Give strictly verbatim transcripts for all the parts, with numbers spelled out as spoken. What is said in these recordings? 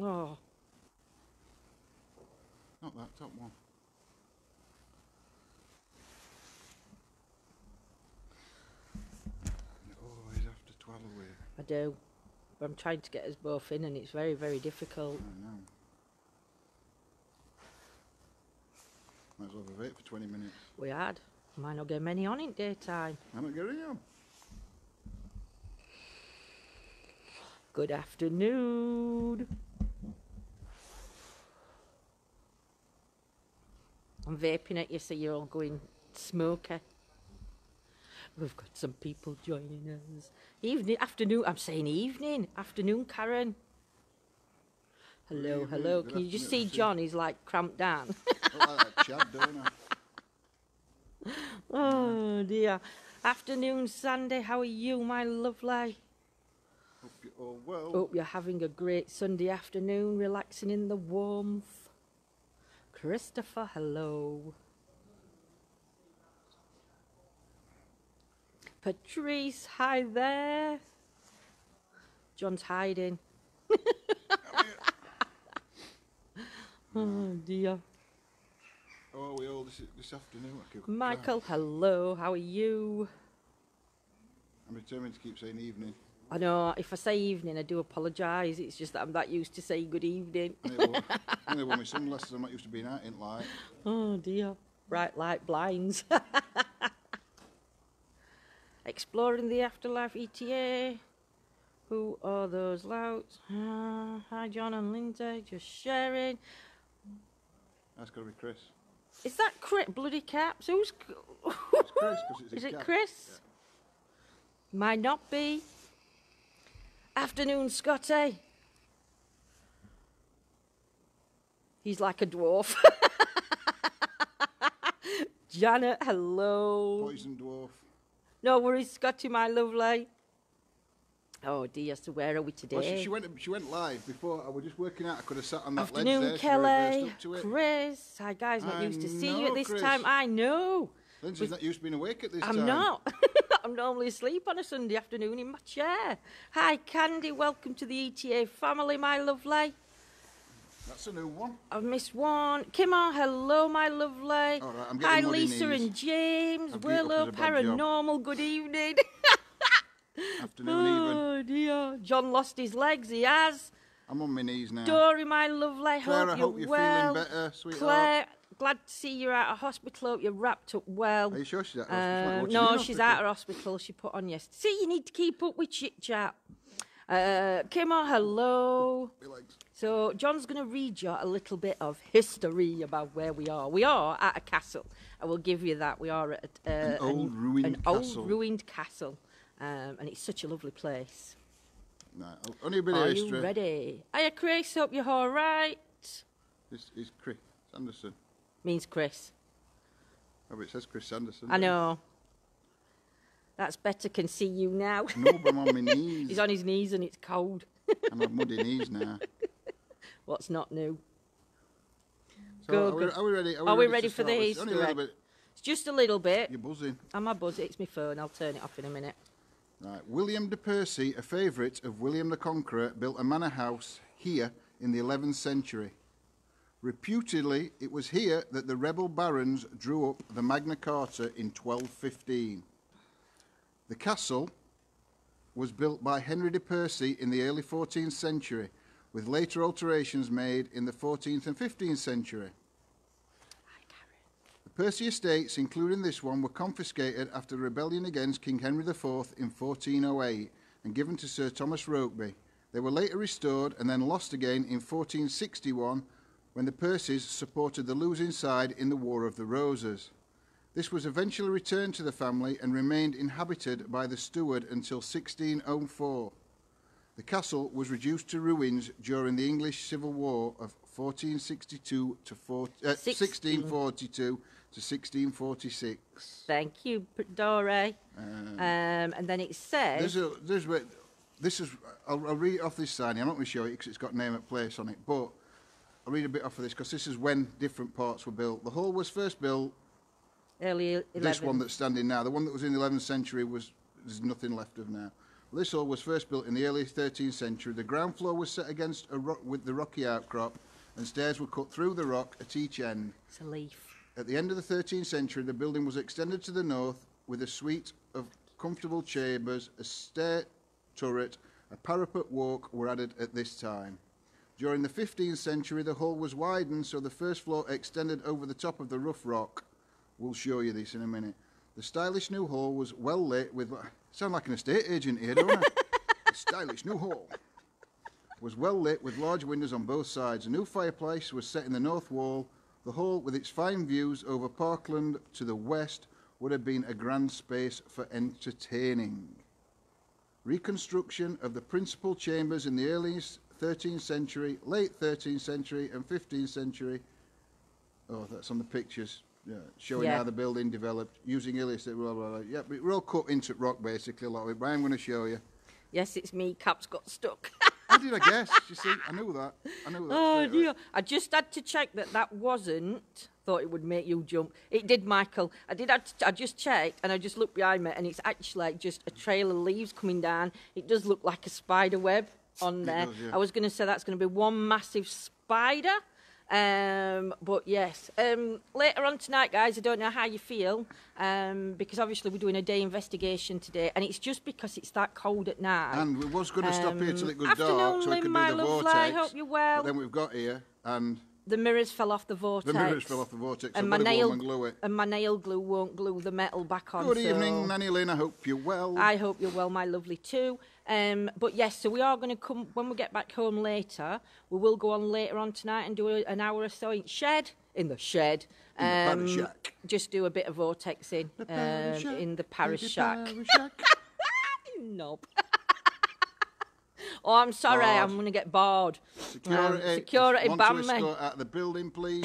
Oh. Not that top one. You always have to twaddle with it. I do. But I'm trying to get us both in and it's very, very difficult. I know. Might as well have waited for twenty minutes. We had. Might not get many on in daytime. I'm not getting on. Good afternoon. I'm vaping at you so you're all going smoky. We've got some people joining us. Evening, afternoon, I'm saying evening. Afternoon, Karen. Hello, hello. Can you just see John? He's like cramped down. I like that Chad, don't I? Oh dear. Afternoon, Sandy. How are you, my lovely? Hope you're all well. Hope you're having a great Sunday afternoon, relaxing in the warmth. Christopher, hello. Patrice, hi there. John's hiding. Oh dear. Oh, we all this, this afternoon. I could Michael, cry. Hello. How are you? I'm determined to keep saying evening. I know, if I say evening, I do apologise. It's just that I'm that used to saying good evening. I know when my sunglasses, I'm not used to being out in light. Oh dear. Bright light blinds. Exploring the Afterlife, E T A. Who are those louts? Uh, hi, John and Linda. Just sharing. That's got to be Chris. Is that Chris? Bloody caps. Who's... It's Chris, it's is it cap. Chris? Yeah. Might not be. Afternoon, Scotty. He's like a dwarf. Janet, hello. Poison dwarf. No worries, Scotty, my lovely. Oh dear, so where are we today? Well, she, she went. She went live before. I was just working out. I could have sat on that. Afternoon, ledge there. Afternoon, Kelly. Chris, hi guys. Not I used to see know, you at this Chris. time. I know. Lindsay's not used to being awake at this I'm time. I'm not. I'm normally asleep on a Sunday afternoon in my chair. Hi, Candy. Welcome to the E T A family, my lovely. That's a new one. I've missed one. Kim, oh, hello, my lovely. All right, I'm getting hi, Lisa knees. and James. Willow, Paranormal. Good evening. Afternoon, even. Oh dear. John lost his legs, he has. I'm on my knees now. Dory, my lovely. Claire, hope I hope you're well. feeling better, sweetheart. Claire, glad to see you're out of hospital. Hope you're wrapped up well. Are you sure she's out of hospital? Uh, no, she's hospital? out of hospital. She put on yesterday. See, you need to keep up with chit chat. Uh, Kim, oh, hello. So, John's going to read you a little bit of history about where we are. We are at a castle. I will give you that. We are at uh, an old an, ruined an castle. An old ruined castle. Um, and it's such a lovely place. Nah, only a bit of history. Are you ready? Hiya, Chris. Hope you're all right. This is Chris Sanderson. Means Chris. Oh, but it says Chris Sanderson. I know. It? That's better. Can see you now. No, but I'm on my knees. He's on his knees and it's cold. I'm on muddy knees now. What's not new? So go, are, we, are we ready? Are we, are ready, we ready for the history? It's just a little bit. You're buzzing. Am I buzzing? It's my phone. I'll turn it off in a minute. Right. William de Percy, a favourite of William the Conqueror, built a manor house here in the eleventh century. Reputedly, it was here that the rebel barons drew up the Magna Carta in twelve fifteen. The castle was built by Henry de Percy in the early fourteenth century, with later alterations made in the fourteenth and fifteenth century. Percy estates, including this one, were confiscated after a rebellion against King Henry the Fourth in fourteen oh eight and given to Sir Thomas Rokeby. They were later restored and then lost again in fourteen sixty-one when the Percys supported the losing side in the War of the Roses. This was eventually returned to the family and remained inhabited by the steward until sixteen oh four. The castle was reduced to ruins during the English Civil War of fourteen sixty-two to four, uh, sixteen forty-two. To sixteen forty-six. Thank you, Dore. Um, um, and then it says... There's a, there's a, this is... I'll, I'll read off this sign. I'm not going to show it because it's got name and place on it, but I'll read a bit off of this because this is when different parts were built. The hall was first built... Early eleventh. This one that's standing now. The one that was in the eleventh century was... There's nothing left of now. This hall was first built in the early thirteenth century. The ground floor was set against a rock with the rocky outcrop, and stairs were cut through the rock at each end. It's a leaf. At the end of the thirteenth century, the building was extended to the north with a suite of comfortable chambers, a stair turret, a parapet walk were added at this time. During the fifteenth century, the hall was widened so the first floor extended over the top of the rough rock. We'll show you this in a minute. The stylish new hall was well lit with... I sound like an estate agent here, don't I? The stylish new hall was well lit with large windows on both sides. A new fireplace was set in the north wall. The hall, with its fine views over Parkland to the west, would have been a grand space for entertaining. Reconstruction of the principal chambers in the early thirteenth century, late thirteenth century and fifteenth century. Oh, that's on the pictures. Yeah, showing yeah. how the building developed, using earlier, blah, blah, blah. Yeah, but we're all cut into rock, basically, a lot of it. But I'm going to show you. Yes, it's me. Cap's got stuck. How did I guess? You see, I knew that. I knew that. Oh, dear. Right. I just had to check that that wasn't... Thought it would make you jump. It did, Michael. I did. I, I just checked, and I just looked behind me, and it's actually like just a trail of leaves coming down. It does look like a spider web on there. Does, yeah. I was going to say that's going to be one massive spider... Um, but yes, um, later on tonight, guys, I don't know how you feel, um, because obviously we're doing a day investigation today, and it's just because it's that cold at night. And we was going to um, stop here till it got dark, so we could do the vortex. I hope you're well. But then we've got here, and the mirrors fell off the vortex. The mirrors fell off the vortex, and, and my nail and glue it. And my nail glue won't glue the metal back on. Good so evening, Nanny Lynn. I hope you're well. I hope you're well, my lovely too. Um, but yes, so we are going to come, when we get back home later, we will go on later on tonight and do a, an hour or so in shed, in the shed, um, in the just do a bit of vortexing um, in the Parashack. You knob. Oh, I'm sorry, bored. I'm going to get bored. Security, um, security ban me. Escort out of the building, please.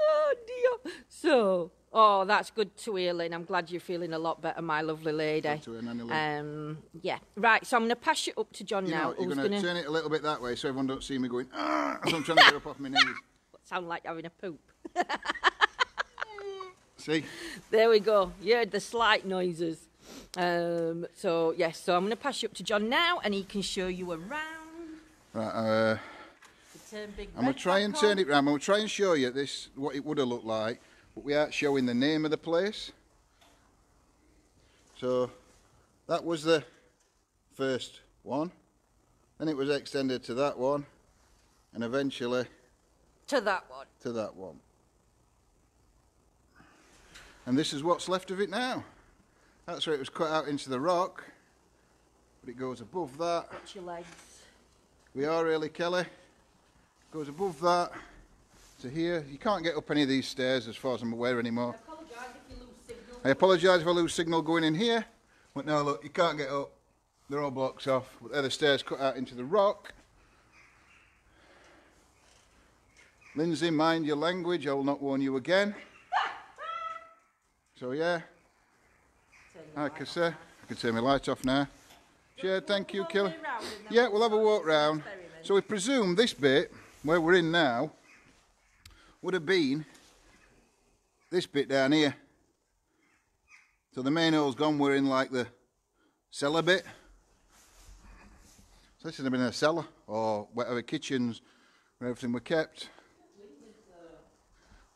Oh, dear. So... Oh, that's good to hear, Lynn. I'm glad you're feeling a lot better, my lovely lady. Good to hear, Nanny Lynn. Um, yeah. Right, so I'm going to pass you up to John you now. Know, you're going to turn it a little bit that way so everyone don't see me going, ah, as I'm trying to get up off my knees. Sound like having a poop. See? There we go. You heard the slight noises. Um, so, yes, yeah, so I'm going to pass you up to John now, and he can show you around. Right, uh... Turn big I'm going to try and on. turn it round. I'm going to try and show you this, what it would have looked like. But we are showing the name of the place. So that was the first one. Then it was extended to that one. And eventually... To that one. To that one. And this is what's left of it now. That's where it was cut out into the rock. But it goes above that. Got your legs. We are really, Kelly. Goes above that. To here. You can't get up any of these stairs as far as I'm aware anymore. I apologise if you lose signal. I apologise if I lose signal going in here. But no, look, you can't get up. They're all blocks off. But there the stairs cut out into the rock. Lindsay, mind your language. I will not warn you again. So, yeah. Like I say, I can turn my light off now. Yeah, thank you, Killer. Yeah, we'll have a walk round. So we presume this bit, where we're in now, would have been this bit down here. So the main hole's gone, we're in like the cellar bit. So this would have been a cellar, or whatever kitchens, where everything were kept.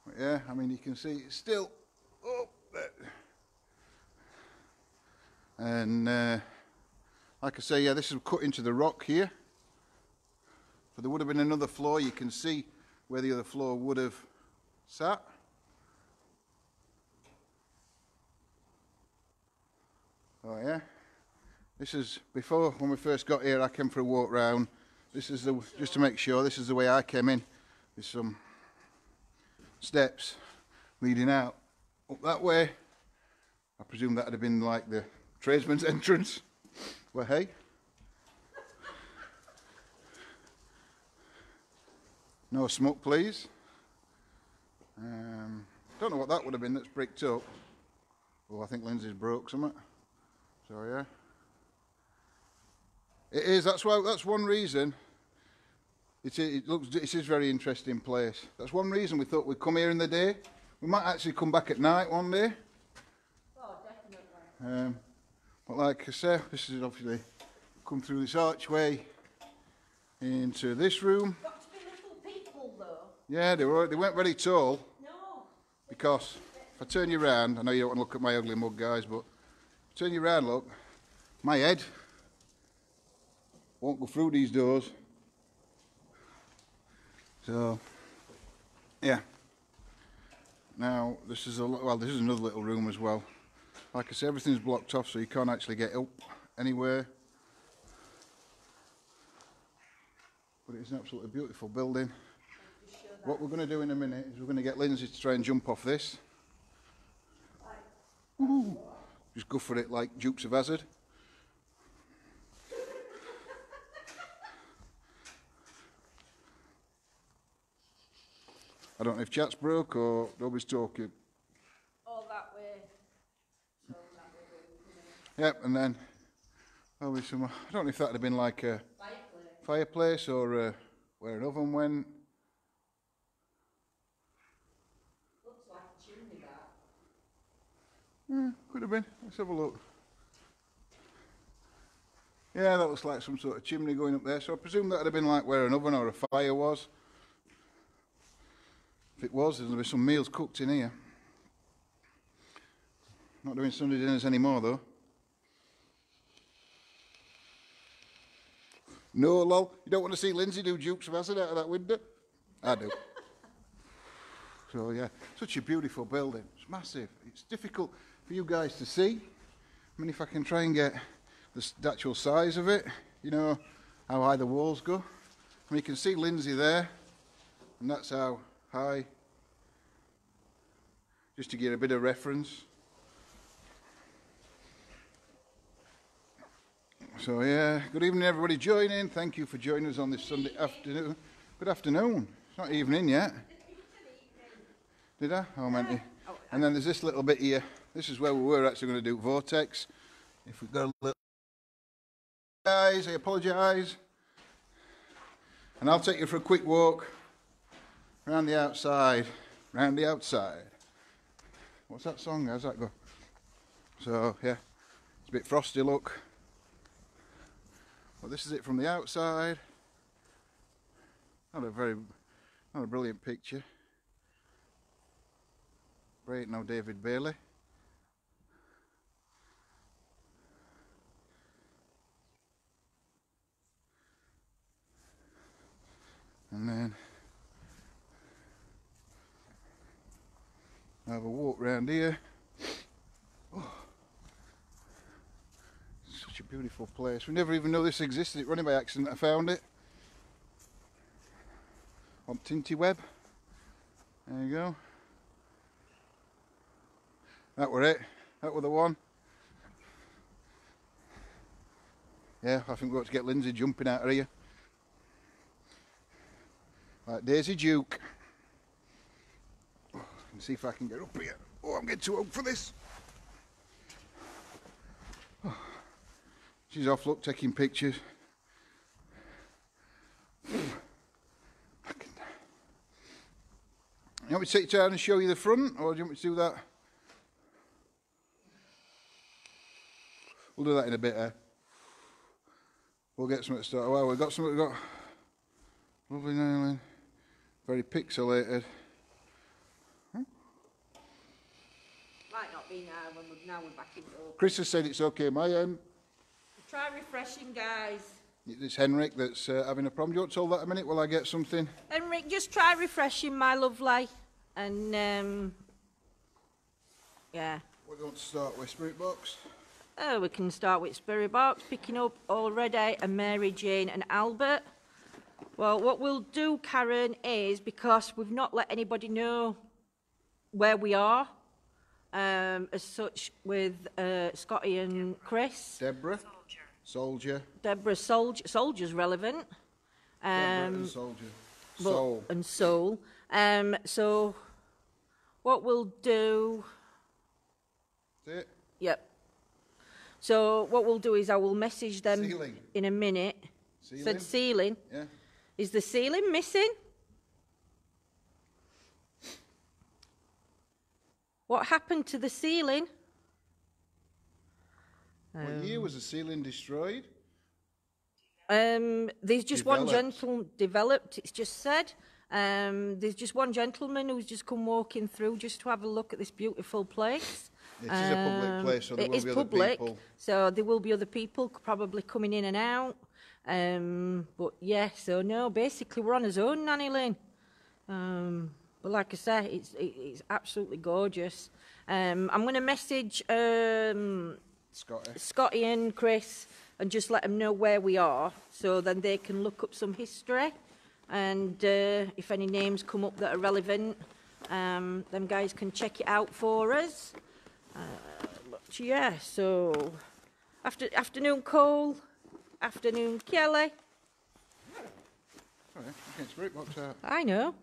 But yeah, I mean you can see it's still up there. And uh, like I say, yeah, this is cut into the rock here. But there would have been another floor, you can see where the other floor would have sat. Oh yeah, this is before, when we first got here I came for a walk round. This is the, just to make sure, this is the way I came in. There's some steps leading out up that way. I presume that would have been like the tradesman's entrance. Well, hey. No smoke, please. Um, don't know what that would have been that's bricked up. Oh, I think Lindsay's broke something. So, yeah. It is, that's why, that's one reason. It, it looks, it is a very interesting place. That's one reason we thought we'd come here in the day. We might actually come back at night one day. Oh, definitely. Um, But like I say, this is obviously come through this archway into this room. Got to be little people though. Yeah, they, were, they weren't very tall. No. Because if I turn you round, I know you don't want to look at my ugly mug, guys, but if I turn you round, look, my head won't go through these doors. So, yeah. Now, this is a well, this is another little room as well. Like I say, everything's blocked off, so you can't actually get up anywhere. But it's an absolutely beautiful building. What we're going to do in a minute is we're going to get Lindsay to try and jump off this. Ooh, just go for it like Dukes of Hazzard. I don't know if chat's broke or nobody's talking. All that way. All that way. Yep, and then there'll be some. I don't know if that'd have been like a fireplace, fireplace or a, where an oven went. Looks like a chimney back. Yeah, could have been. Let's have a look. Yeah, that looks like some sort of chimney going up there. So I presume that'd have been like where an oven or a fire was. If it was, there'll be some meals cooked in here. Not doing Sunday dinners anymore, though. No, lol. You don't want to see Lindsay do Dukes of Hazzard out of that window? I do. So, yeah, such a beautiful building. It's massive. It's difficult for you guys to see. I mean, if I can try and get the actual size of it, you know, how high the walls go. I mean, you can see Lindsay there, and that's how... Hi, just to get a bit of reference. So yeah, good evening everybody joining. Thank you for joining us on this Sunday afternoon. Good afternoon. It's not evening yet. Did I? Oh, I meant to. And then there's this little bit here. This is where we were actually going to do Vortex. If we've got a little... Guys, I apologise. And I'll take you for a quick walk. Round the outside, round the outside. What's that song? How's that go? So, yeah, it's a bit frosty look. Well, this is it from the outside. Not a very, not a brilliant picture. Great, no David Bailey. And then... have a walk round here. Oh, such a beautiful place. We never even knew this existed. It running by accident I found it on Tintiweb. There you go. That were it. That were the one. Yeah, I think we've got to get Lindsay jumping out of here. Like Daisy Duke. See if I can get up here. Oh, I'm getting too old for this. Oh. She's off, look, taking pictures. I can... You want me to take you down and show you the front, or do you want me to do that? We'll do that in a bit. Eh? We'll get something to start. Well, we've got something. We've got lovely nailing, very pixelated. Now, when we're, now we're back in open. Chris has said it's okay, my end. Try refreshing, guys. It's Henrik that's uh, having a problem. Do you want to hold that a minute while I get something? Henrik, just try refreshing, my lovely. And, um, yeah. We're going to start with Spirit Box. Oh, we can start with Spirit Box. Picking up already a Mary Jane and Albert. Well, what we'll do, Karen, is because we've not let anybody know where we are. Um, as such with uh, Scotty and Deborah. Chris. Deborah. Soldier. Deborah Soldier. Soldier's relevant. Um, Deborah and Soldier. Soul. But, and Soul. Um, so, what we'll do... That's it? Yep. So, what we'll do is I will message them ceiling. In a minute. Ceiling. Said ceiling. Yeah. Is the ceiling missing? What happened to the ceiling? Um, what year was the ceiling destroyed? Um, there's just developed. one gentleman developed, it's just said. Um, there's just one gentleman who's just come walking through just to have a look at this beautiful place. It um, is a public place, so there will be other public, people. So there will be other people probably coming in and out. Um, but yeah, so no, basically we're on his own, Nanny Lynn. Um, but like I said, it's, it, it's absolutely gorgeous. Um, I'm going to message um, Scotty. Scotty and Chris and just let them know where we are, so then they can look up some history. And uh, if any names come up that are relevant, um, them guys can check it out for us. Uh, but yeah, so after afternoon Cole, afternoon Kelly. Sorry, I can't speak. What's that? I know.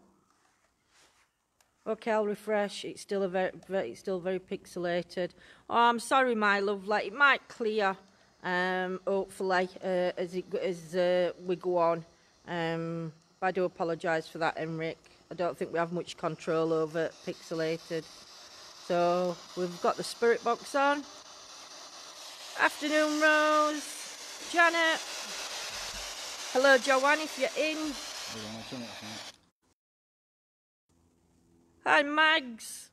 Okay, I'll refresh. It's still a very, very, it's still very pixelated. Oh, I'm sorry, my love. Like it might clear, um, hopefully, uh, as it as uh, we go on. Um, I do apologise for that, Emric. I don't think we have much control over pixelated. So we've got the spirit box on. Afternoon, Rose, Janet. Hello, Joanne, if you're in. Hi, Mags.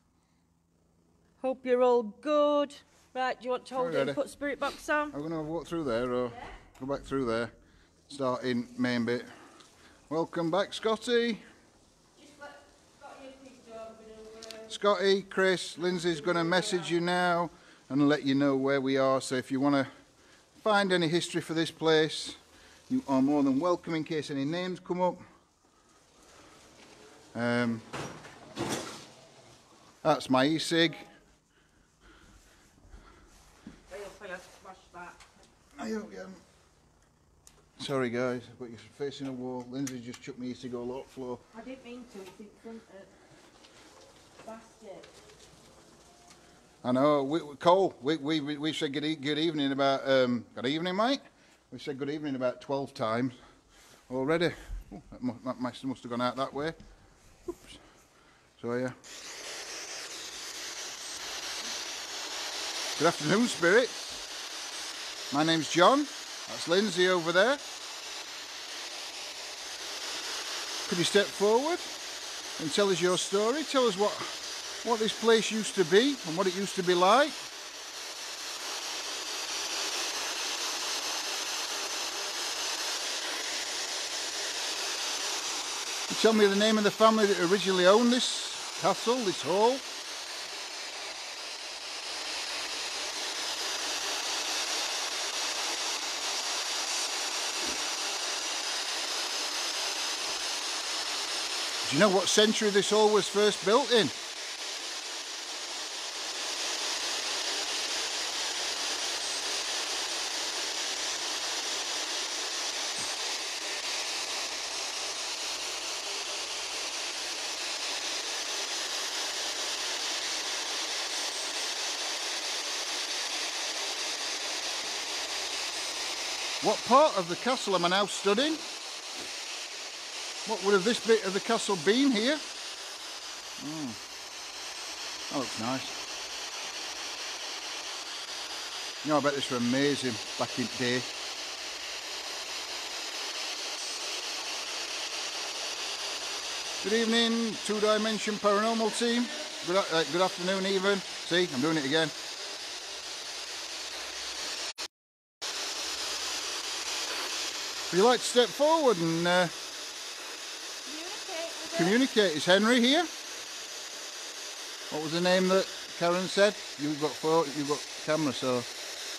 Hope you're all good. Right, do you want to hold it and put spirit box on? I'm going to walk through there, or yeah. go back through there. Starting main bit. Welcome back, Scotty. Just let Scotty, Scotty, Chris, Lindsay's going to message you now and let you know where we are. So if you want to find any history for this place, you are more than welcome in case any names come up. Um, that's my e-cig. I hope you haven't. Sorry guys, but you're facing a wall. Lindsay just chucked me to go lot floor. I didn't mean to, it's in front of Bastard. I know, we, Cole, we, we, we said good, e good evening about, um, good evening mate? We said good evening about twelve times already. Ooh, that, mu that must have gone out that way. Oops. So yeah. Good afternoon spirit. My name's John. That's Lindsay over there. Could you step forward and tell us your story? Tell us what, what this place used to be and what it used to be like. And tell me the name of the family that originally owned this castle, this hall. Do you know what century this hall was first built in? What part of the castle am I now stood in? What would have this bit of the castle been here? Mm. That looks nice. You know, I bet this were amazing back in the day. Good evening, Two Dimension Paranormal team. Good, uh, good afternoon even. See, I'm doing it again. Would you like to step forward and... Uh, Communicate. Is Henry here? What was the name that Karen said? You've got four, you've got camera, so.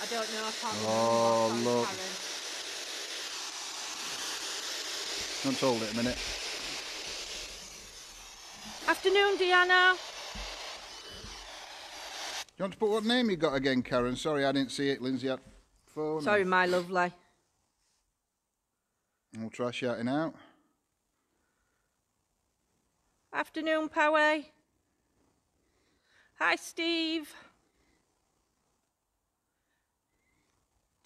I don't know. I can't oh, remember. Oh look! Don't hold it a minute. Afternoon, Deanna. Do you want to put what name you got again, Karen? Sorry, I didn't see it. Lindsay had phone. Sorry, my lovely. We'll try shouting out. Afternoon, Poway. Hi, Steve.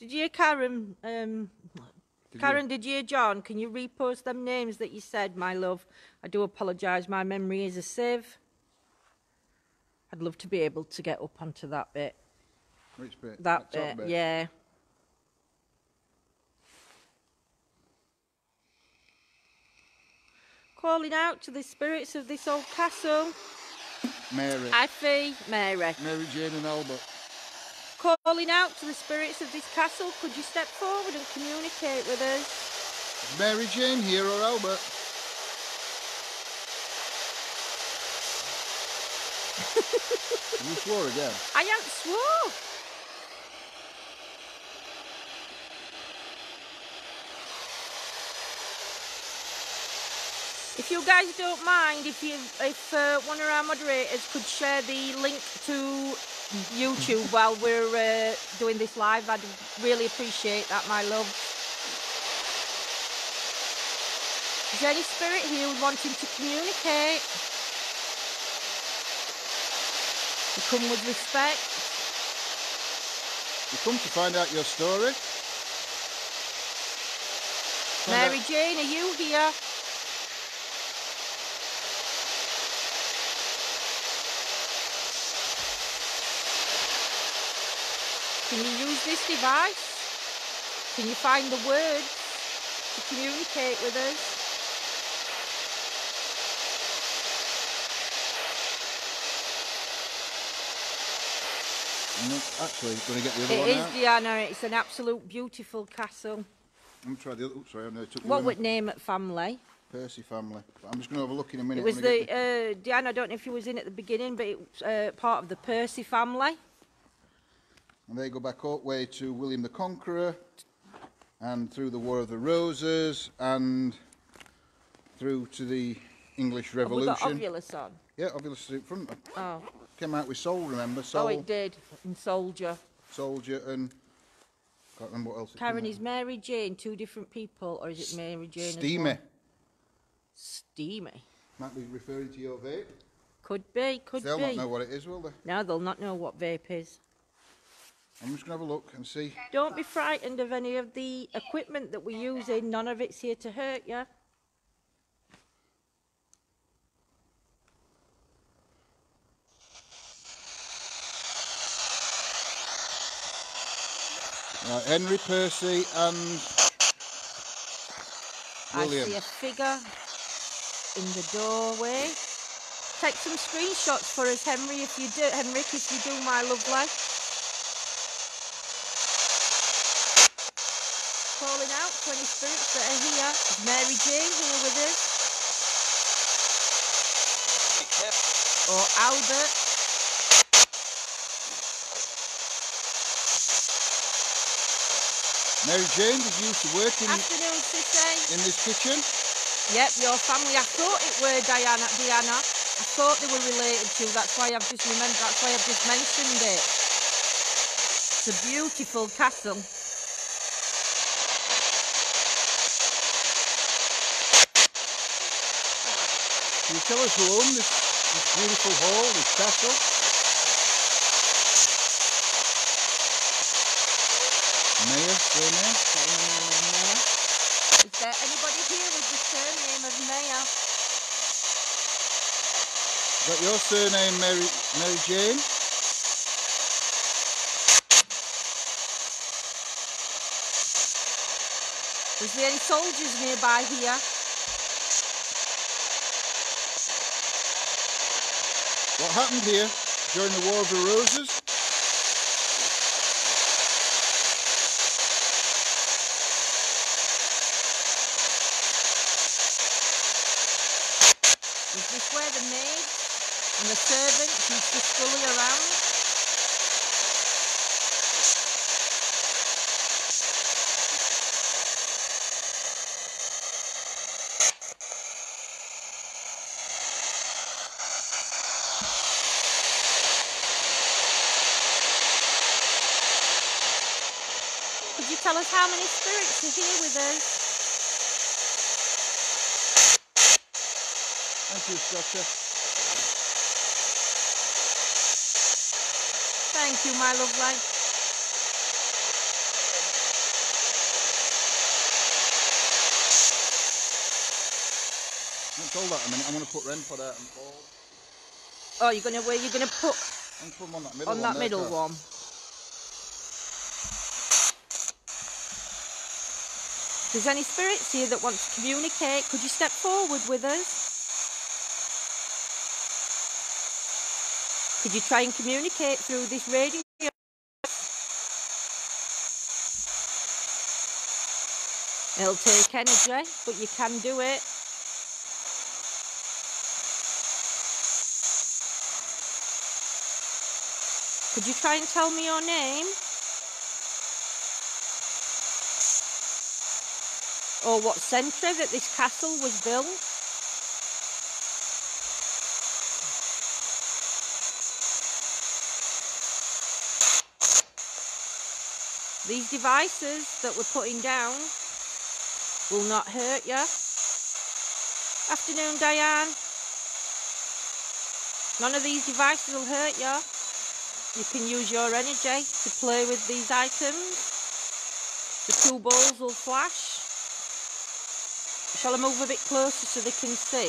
Did you hear Karen? Um, did Karen, you? Did you hear John? Can you repost them names that you said, my love? I do apologise. My memory is a sieve. I'd love to be able to get up onto that bit. Which bit? That, that bit, bit, yeah. Calling out to the spirits of this old castle. Mary. Effie, Mary. Mary Jane and Albert. Calling out to the spirits of this castle, could you step forward and communicate with us? Is Mary Jane here or Albert? You swore again. I haven't swore. If you guys don't mind, if you, if uh, one of our moderators could share the link to YouTube while we're uh, doing this live, I'd really appreciate that, my love. Is there any spirit here wanting to communicate? You come with respect. You come to find out your story. Find Mary out. Jane, are you here? Can you use this device? Can you find the words to communicate with us? I'm not actually going to get the other it one It is, out. Deanna. It's an absolute beautiful castle. I'm going to try the other... Oops, sorry, I know, took What would name it family? Percy family. But I'm just going to have a look in a minute. It was the... the... Uh, Deanna, I don't know if you was in at the beginning, but it was uh, part of the Percy family. And they go back all the way to William the Conqueror and through the War of the Roses and through to the English Revolution. Have we got Ovulus on? Yeah, Ovulus is in front of Oh. Came out with Soul, remember? Soul. Oh, it did. And Soldier. Soldier and... I can't remember what else. Karen, is Mary Jane two different people, or is it Mary Jane Steamy. As well? Steamy. Might be referring to your vape. Could be, could they'll be. They'll not know what it is, will they? No, they'll not know what vape is. I'm just going to have a look and see. Don't be frightened of any of the equipment that we're using. None of it's here to hurt you. Right, Henry, Percy and William. I see a figure in the doorway. Take some screenshots for us, Henry, if you do. Henrik, if you do, my lovely. Calling out to any spirits that are here. Is Mary Jane here with us? Or Albert? Mary Jane, did you used to work in, Afternoon, in this kitchen? Yep, your family. I thought it were Diana, Diana. I thought they were related to. That's why I've just remembered. That's why I've just mentioned it. It's a beautiful castle. Can you tell us who owned this, this beautiful hall, this castle? Mayor, surname. Surname of Mayor. Is there anybody here with the surname of Mayor? Is that your surname, Mary, Mary Jane? Is there any soldiers nearby here? What happened here during the War of the Roses? And the servant used to scully around. Could you tell us how many spirits are here with us? Thank you, Structure. Thank you, my love light. Let's hold that a minute. I'm going to put Renford out and Paul. Oh, you're going to where? You're going to put? I'm going to put them on that middle on one. On that there, middle one. there's any spirits here that want to communicate, could you step forward with us? Could you try and communicate through this radio? It'll take energy, but you can do it. Could you try and tell me your name? Or what century that this castle was built? These devices that we're putting down will not hurt you. Afternoon, Diane. None of these devices will hurt you. You can use your energy to play with these items. The two balls will flash. Shall I move a bit closer so they can see?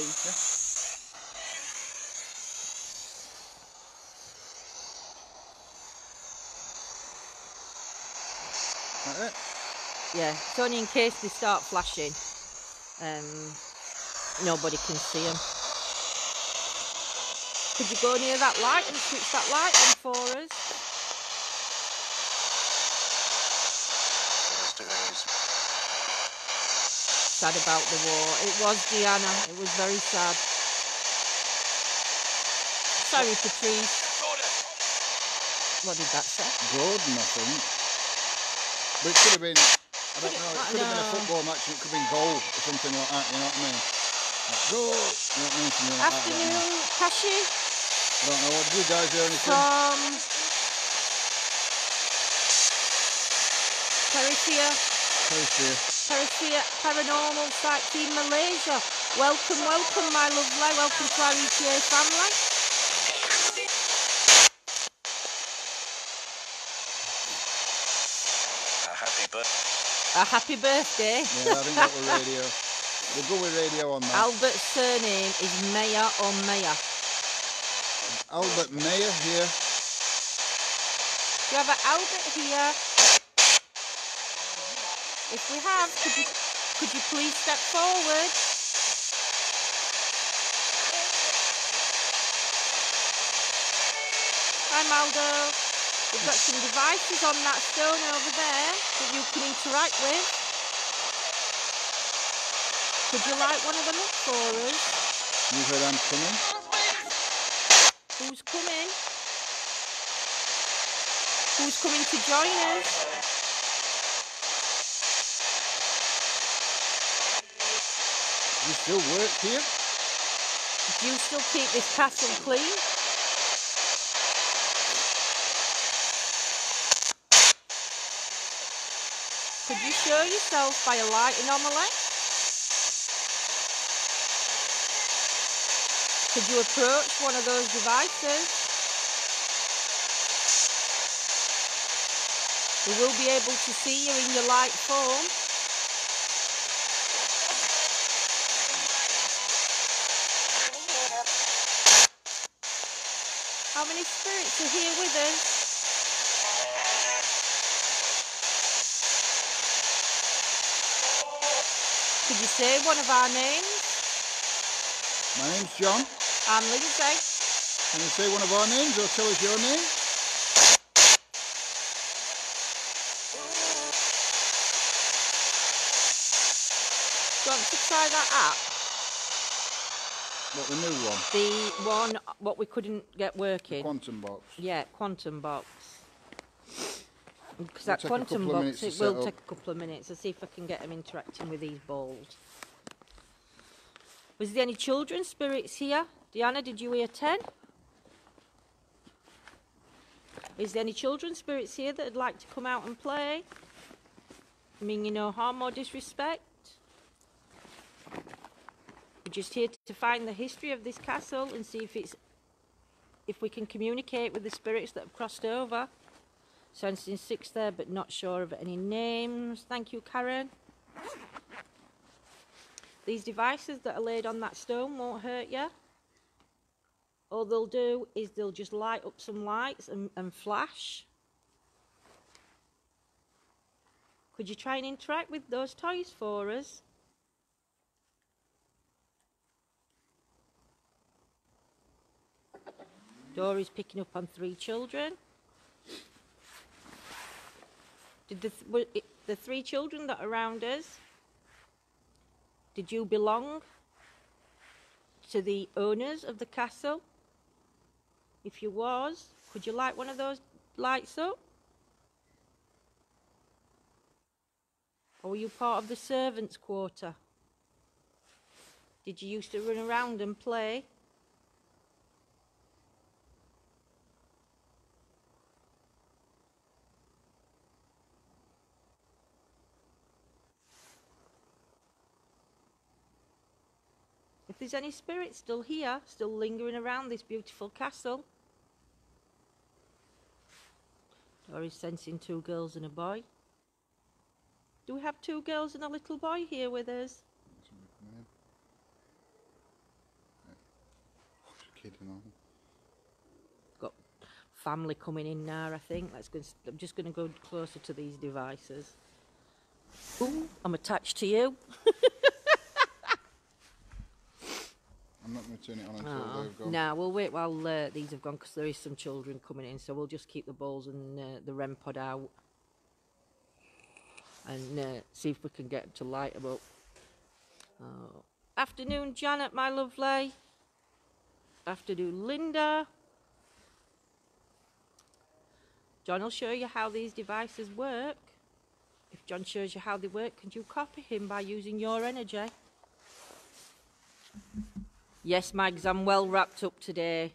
Yeah. Like that? Yeah, it's only in case they start flashing. Um, nobody can see them. Could you go near that light and switch that light on for us? Sad about the war. It was, Diana. It was very sad. Sorry, Patrice. What did that say? Gordon, I think. But it could have been, I don't know, it could have been a football match, it could have been gold or something like that, you know what I mean? Like, goal! You know what I mean? Something like Afternoon, that, Kashi. I don't know, what did you guys do anything? Um, Parissia. Parissia. E T A Paranormal Site Team Malaysia. Welcome, welcome my lovely, welcome to our E T A family. A happy birthday. A happy birthday? Yeah, I think that was radio. We'll go with radio on that. Albert's surname is Mayer or Mayer. Albert Mayer here. Do you have an Albert here? If we have, could you, could you please step forward? Hi, Maldo. We've got some devices on that stone over there that you can interact with. Could you light one of them up for us? You heard I'm coming. Who's coming? Who's coming to join us? Do you still work here? Do you still keep this castle clean? Could you show yourself by a light anomaly? Could you approach one of those devices? We will be able to see you in your light form. How many spirits are here with us? Could you say one of our names? My name's John. I'm Lindsay. Can you say one of our names or tell us your name? Do you want to try that app? What, the new one? The one, what we couldn't get working. The quantum box. Yeah, quantum box. Because that quantum box, it will take a couple of minutes. I'll see if I can get them interacting with these balls. Was there any children spirits here? Diana, did you hear ten? Is there any children spirits here that would like to come out and play? I mean, you know, harm or disrespect? We're just here to find the history of this castle and see if it's if we can communicate with the spirits that have crossed over. Sensing six there, but not sure of any names. Thank you, Karen. These devices that are laid on that stone won't hurt you. All they'll do is they'll just light up some lights and, and flash. Could you try and interact with those toys for us? Dory's picking up on three children. Did the, th were it the three children that are around us, did you belong to the owners of the castle? If you was, could you light one of those lights up? Or were you part of the servants' quarter? Did you used to run around and play? If there's any spirits still here, still lingering around this beautiful castle. Dory's sensing two girls and a boy. Do we have two girls and a little boy here with us? Got family coming in now, I think. Let's go, I'm just going to go closer to these devices. Ooh, I'm attached to you. I'm not going to turn it on until oh, they've gone. Nah, we'll wait while uh, these have gone, because there is some children coming in, so we'll just keep the balls and uh, the R E M pod out and uh, see if we can get them to light them up. Oh. Afternoon, Janet, my lovely. Afternoon, Linda. John will show you how these devices work. If John shows you how they work, can you copy him by using your energy? Yes, Mags, I'm well wrapped up today.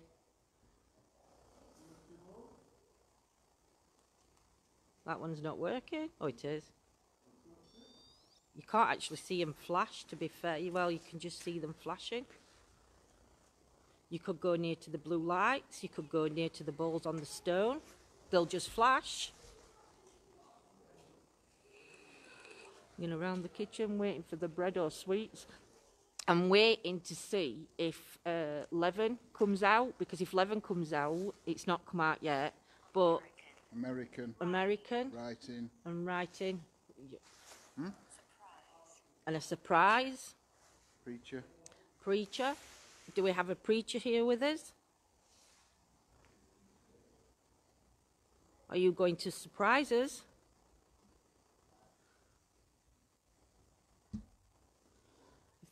That one's not working. Oh, it is. You can't actually see them flash, to be fair. Well, you can just see them flashing. You could go near to the blue lights. You could go near to the balls on the stone. They'll just flash. You know, around the kitchen waiting for the bread or sweets. I'm waiting to see if uh, Levin comes out, because if Levin comes out, it's not come out yet, but... American. American. Writing. And writing. Hmm? And a surprise. Preacher. Preacher. Do we have a preacher here with us? Are you going to surprise us?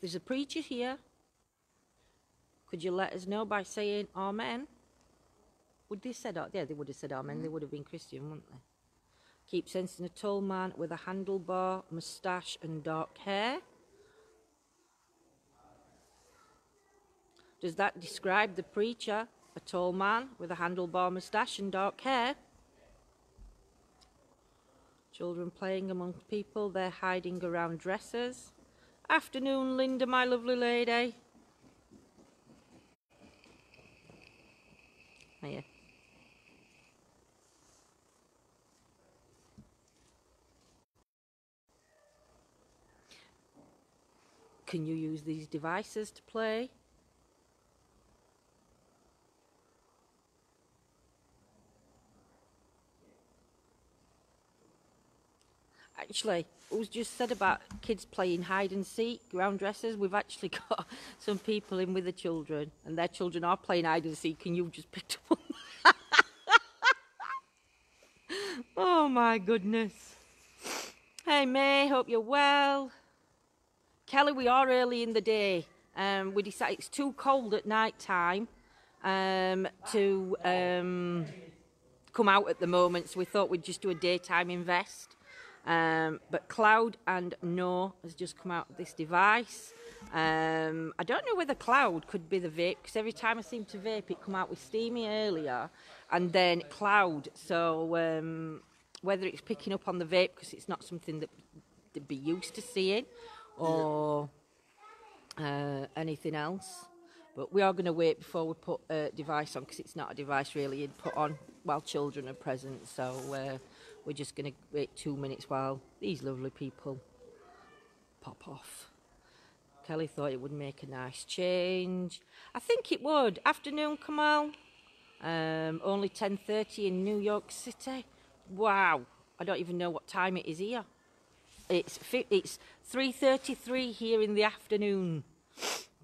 There's a preacher here. Could you let us know by saying amen? Would they said, yeah, they would have said amen. Mm. They would have been Christian, wouldn't they? Keep sensing a tall man with a handlebar, moustache and dark hair. Does that describe the preacher? A tall man with a handlebar, moustache and dark hair. Children playing among people. They're hiding around dressers. Afternoon, Linda, my lovely lady. Hiya. Can you use these devices to play? Actually, who's just said about kids playing hide and seek, ground dressers? We've actually got some people in with the children, and their children are playing hide and seek, and you've just picked up on that. Oh my goodness. Hey May, hope you're well. Kelly, we are early in the day. Um, we decided it's too cold at night time um, to um, come out at the moment, so we thought we'd just do a daytime invest. Um, but Cloud and No has just come out of this device. Um, I don't know whether Cloud could be the vape, because every time I seem to vape, it come out with Steamy earlier, and then Cloud. So um, whether it's picking up on the vape, because it's not something that they'd be used to seeing, or uh, anything else. But we are going to wait before we put a device on, because it's not a device really you'd put on while children are present. So... Uh, We're just going to wait two minutes while these lovely people pop off. Kelly thought it would make a nice change. I think it would. Afternoon, Kamal. Um, only ten thirty in New York City. Wow. I don't even know what time it is here. it's it's three thirty-three here in the afternoon,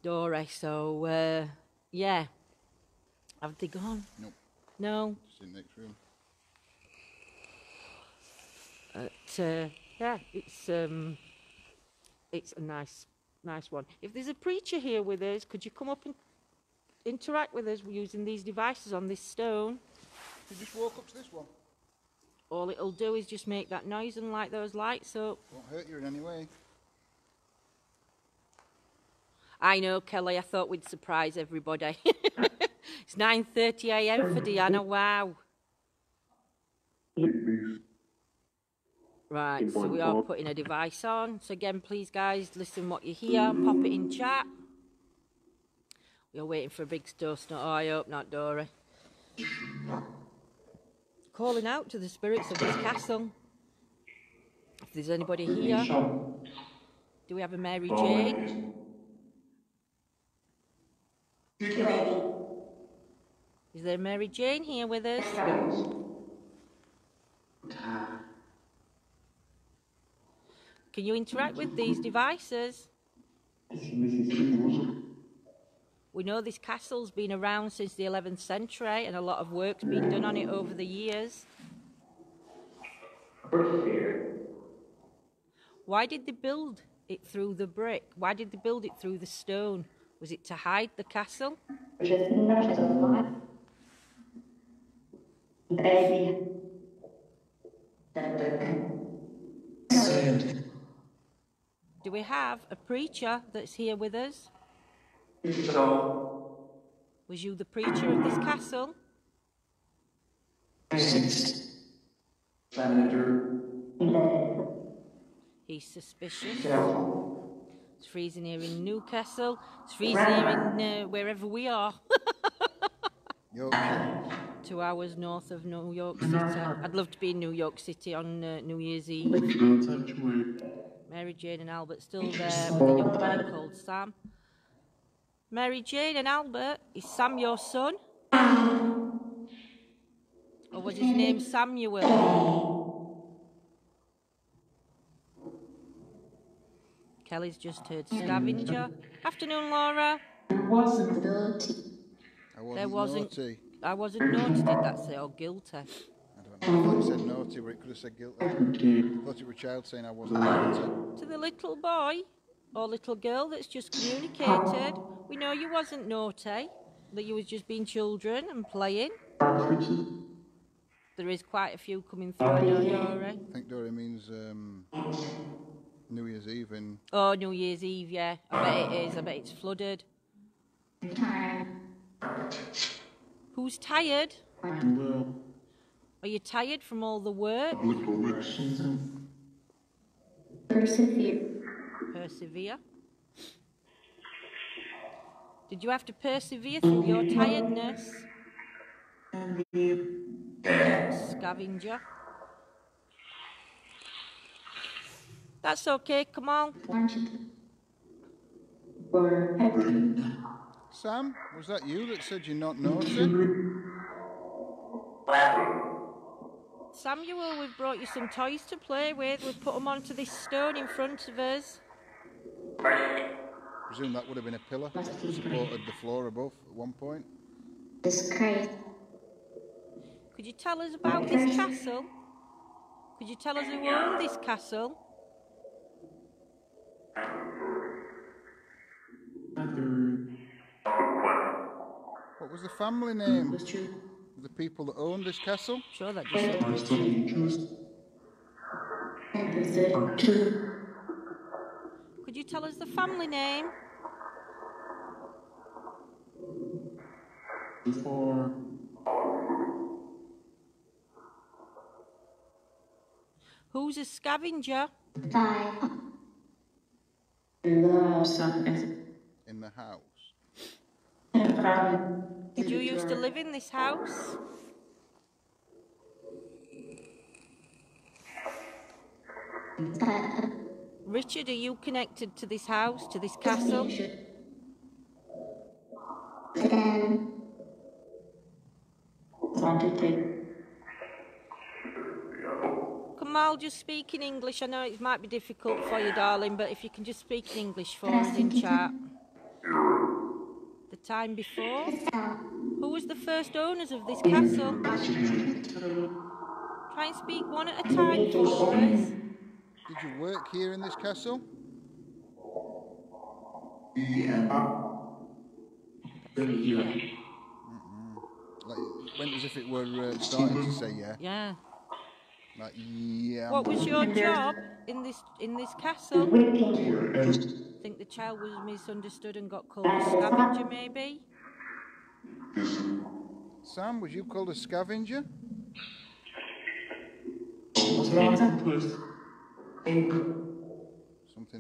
Dora. So uh, yeah, have they gone? Nope. No. It's in the next room. But, uh, yeah, it's um, it's a nice, nice one. If there's a preacher here with us, could you come up and interact with us using these devices on this stone? You just walk up to this one. All it'll do is just make that noise and light those lights up. Won't hurt you in any way. I know, Kelly, I thought we'd surprise everybody. It's nine thirty a m for Deanna, wow. Right, so we are putting a device on. So again, please, guys, listen what you hear. Pop it in chat. We are waiting for a big dust. No, oh, I hope not, Dora. Calling out to the spirits of this castle. If there's anybody here. Do we have a Mary Jane? Is there a Mary Jane here with us? Can you interact with these devices? We know this castle's been around since the eleventh century and a lot of work's been done on it over the years. Why did they build it through the brick? Why did they build it through the stone? Was it to hide the castle? Do we have a preacher that's here with us? So, was you the preacher of this castle? Senator. He's suspicious. It's freezing here in Newcastle. It's freezing here in uh, wherever we are. Two hours north of New York City. I'd love to be in New York City on uh, New Year's Eve. Mary Jane and Albert still there with a young man called Sam. Mary Jane and Albert, is Sam your son? Or was his name Samuel? Kelly's just heard Scavenger. Afternoon, Laura. I wasn't guilty. There wasn't. Naughty. I wasn't naughty. Did that say or guilty? I don't know. It said naughty, but it could have said guilty. I thought it was a child saying I wasn't naughty. To the little boy or little girl that's just communicated, we know you wasn't naughty, that you was just being children and playing. There is quite a few coming through, I know, Dora. I think Dora means um, New Year's Eve. In... Oh, New Year's Eve, yeah. I bet it is. I bet it's flooded. Who's tired? Are you tired from all the work? Persevere. Persevere. Did you have to persevere through your tiredness? Scavenger. That's okay, come on. Sam, was that you that said you're not naughty? Samuel, we've brought you some toys to play with. We've put them onto this stone in front of us. I presume that would have been a pillar that supported the floor above at one point. Could you tell us about this castle? Could you tell us who owned this castle? What was the family name of the people that owned this castle? Sure, that just... Could you tell us the family name? Before. Who's a scavenger? Five. In the house. Did you used to live in this house? Richard, are you connected to this house, to this castle? Come Mum, I'll just speak in English. I know it might be difficult for you, darling, but if you can just speak in English for us in chat. The time before? Who was the first owners of this castle? Try and speak one at a time for us. Did you work here in this castle? Yeah. Yeah. Mm-hmm. Like, it went as if it were uh, starting to say yeah. Yeah. Like, yeah. What was your job in this in this castle? I think the child was misunderstood and got called a scavenger, maybe. Sam, was you called a scavenger? Something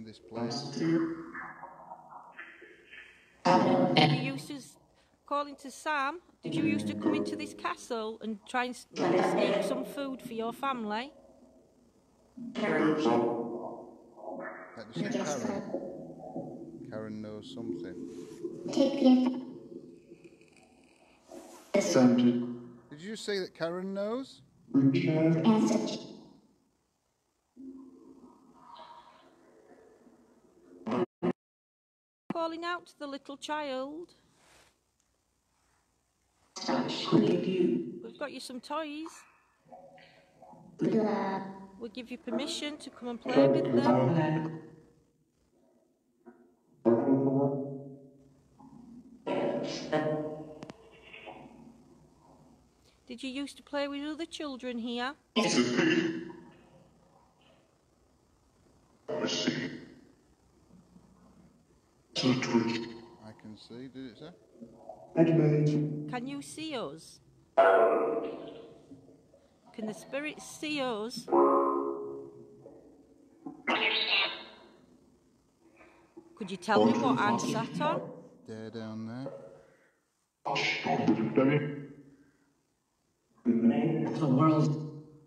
this place. Did you used to, calling to Sam, did you used to come into this castle and try and sneak some food for your family? Karen. Karen knows something. Did you say that Karen knows? Calling out to the little child. We've got you some toys. We'll give you permission to come and play with them. Did you used to play with other children here? I can see, did it say? Can you see us? Can the spirits see us? Could you tell me what I'm sat on? They're down there.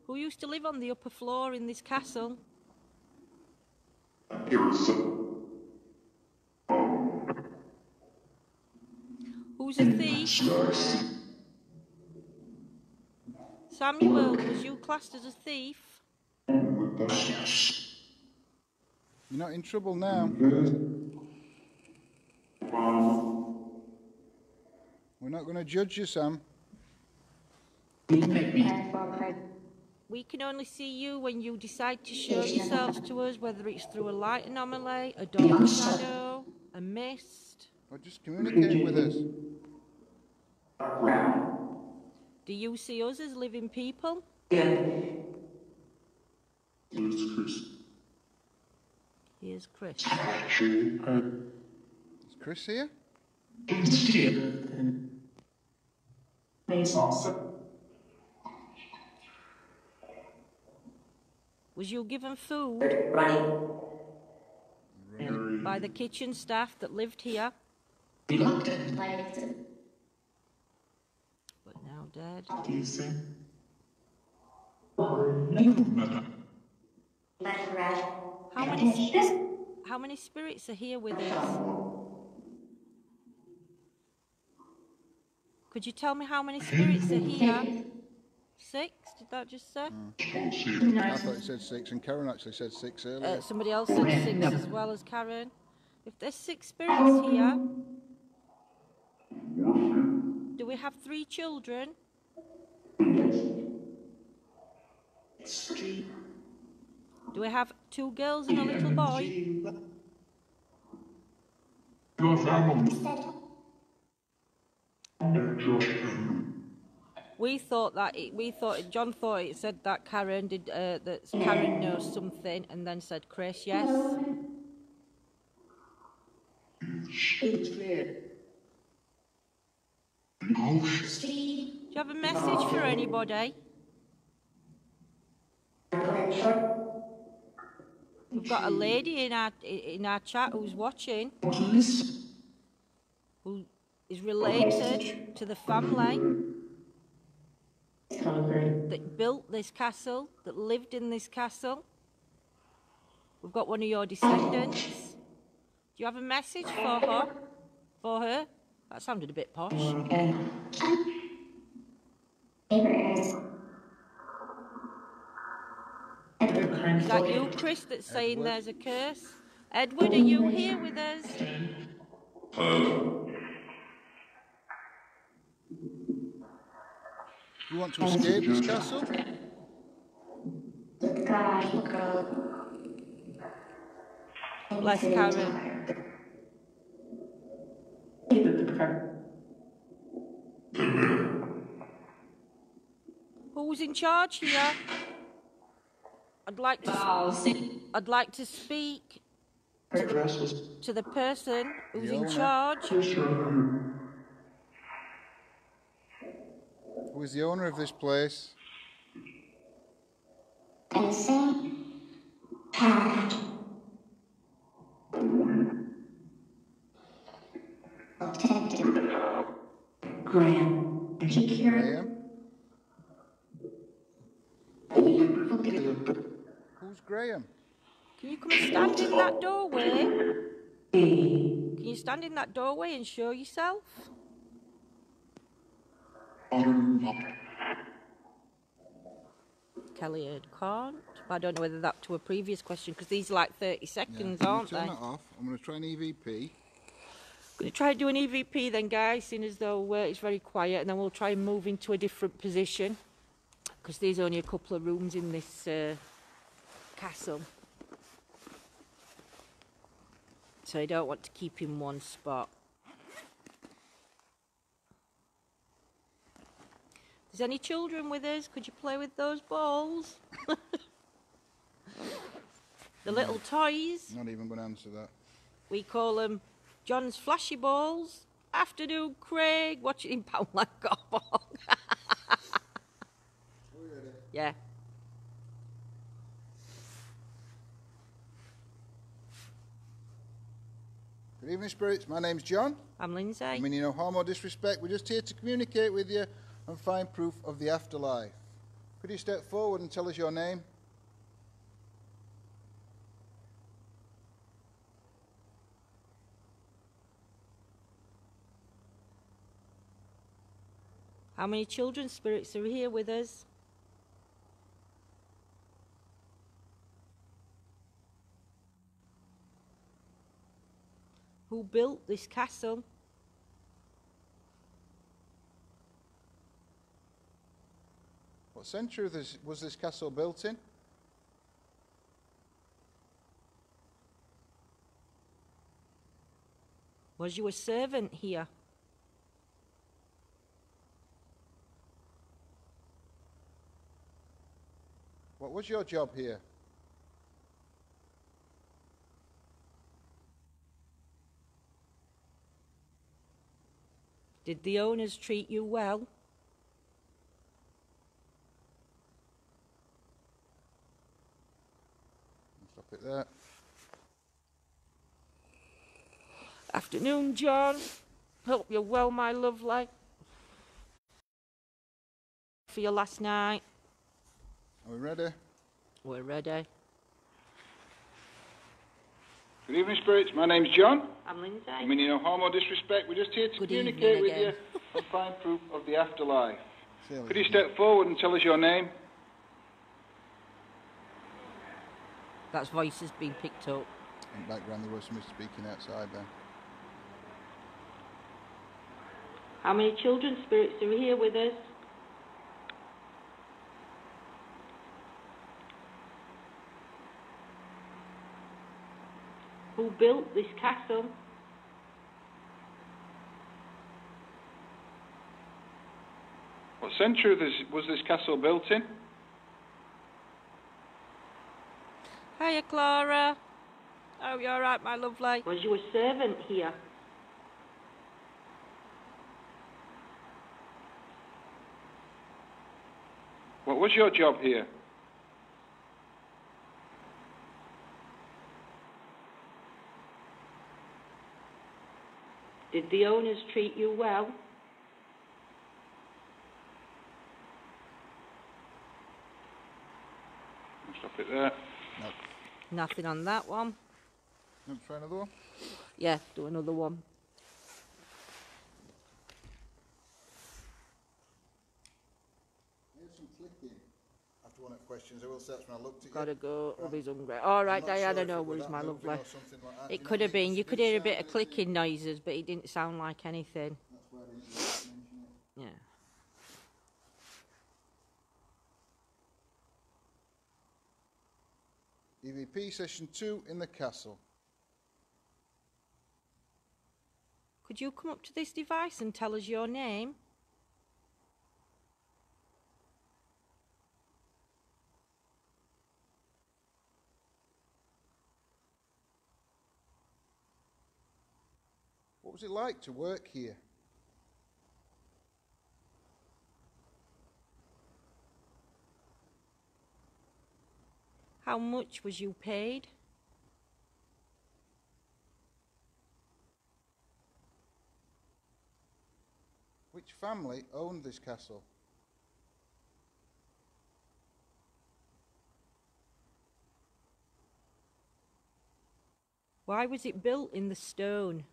Who used to live on the upper floor in this castle? Who's a thief? Samuel, was you classed as a thief? You're not in trouble now. We're not going to judge you, Sam. We can only see you when you decide to show yourselves to us, whether it's through a light anomaly, a dark shadow, a mist. Or just communicate with us. Do you see us as living people? Yeah. Here's Chris. Here's Chris. Is Chris here? He's here. He's awesome. Was you given food? Right. By the kitchen staff that lived here? But now dead. How many how many spirits are here with us? Could you tell me how many spirits are here? Six? Did that just say? Mm. I thought it said six, and Karen actually said six earlier. Uh, somebody else said six as well as Karen. If there's six spirits here, do we have three children? Do we have two girls and a little boy? We thought that it, we thought it, John thought it said that Karen did uh, that Karen knows something, and then said Chris, yes. Do you have a message for anybody? We've got a lady in our in our chat who's watching, who is related to the family that built this castle, that lived in this castle. We've got one of your descendants. Do you have a message for her? For her? That sounded a bit posh. Okay. got you, Chris, that's saying Edward. There's a curse. Edward, are you here with us? Hello. You want to escape this castle? Bless Karen. Who's in charge here? I'd like to. I'd like to speak to the, to the person who's in charge. Who is the owner of this place? Graham, did you hear it? Who's Graham? Can you come and stand in that doorway? Can you stand in that doorway and show yourself? Kelly Heard can't. I don't know whether that's to a previous question because these are like thirty seconds, yeah, aren't turn they? Turn that off. I'm going to try an E V P. I'm going to try and do an E V P then, guys, seeing as though uh, it's very quiet, and then we'll try and move into a different position because there's only a couple of rooms in this uh, castle. So I don't want to keep in one spot. If there's any children with us, could you play with those balls? The little toys. Not even going to answer that. We call them John's Flashy Balls. Afternoon, Craig. Watch it in Pound Like Gobbong. Yeah. Good evening, spirits. My name's John. I'm Lindsay. I mean, you know, harm or disrespect. We're just here to communicate with you and find proof of the afterlife. Could you step forward and tell us your name? How many children spirits are here with us? Who built this castle? What century this, was this castle built in? Was you a servant here? What was your job here? Did the owners treat you well? Stop it there. Afternoon, John. Hope you're well, my lovely. For your last night. Are we ready? We're ready. Good evening, spirits. My name's John. I'm Lindsay. I mean, you know, harm or disrespect. We're just here to Good communicate with you and find proof of the afterlife. Silly. Could you step forward and tell us your name? That voice has been picked up. In the background, there was somebody speaking outside there. How many children spirits are here with us? Who built this castle? What century was this castle built in? Hiya, Clara. Oh, you're all right, my lovely. Was you a servant here? What was your job here? Did the owners treat you well? Stop it there. Nope. Nothing on that one. You want to try another one? Yeah, do another one. I hear some clicking after one at questions. I will say that's when I looked at Gotta you. Gotta go. Obi's hungry. All right, Diana, sure no worries, my lovely. Like it could have been. You could hear a bit of clicking noises, but it didn't sound like anything. That's yeah. E V P session two in the castle. Could you come up to this device and tell us your name? What was it like to work here? How much was you paid? Which family owned this castle? Why was it built in the stone?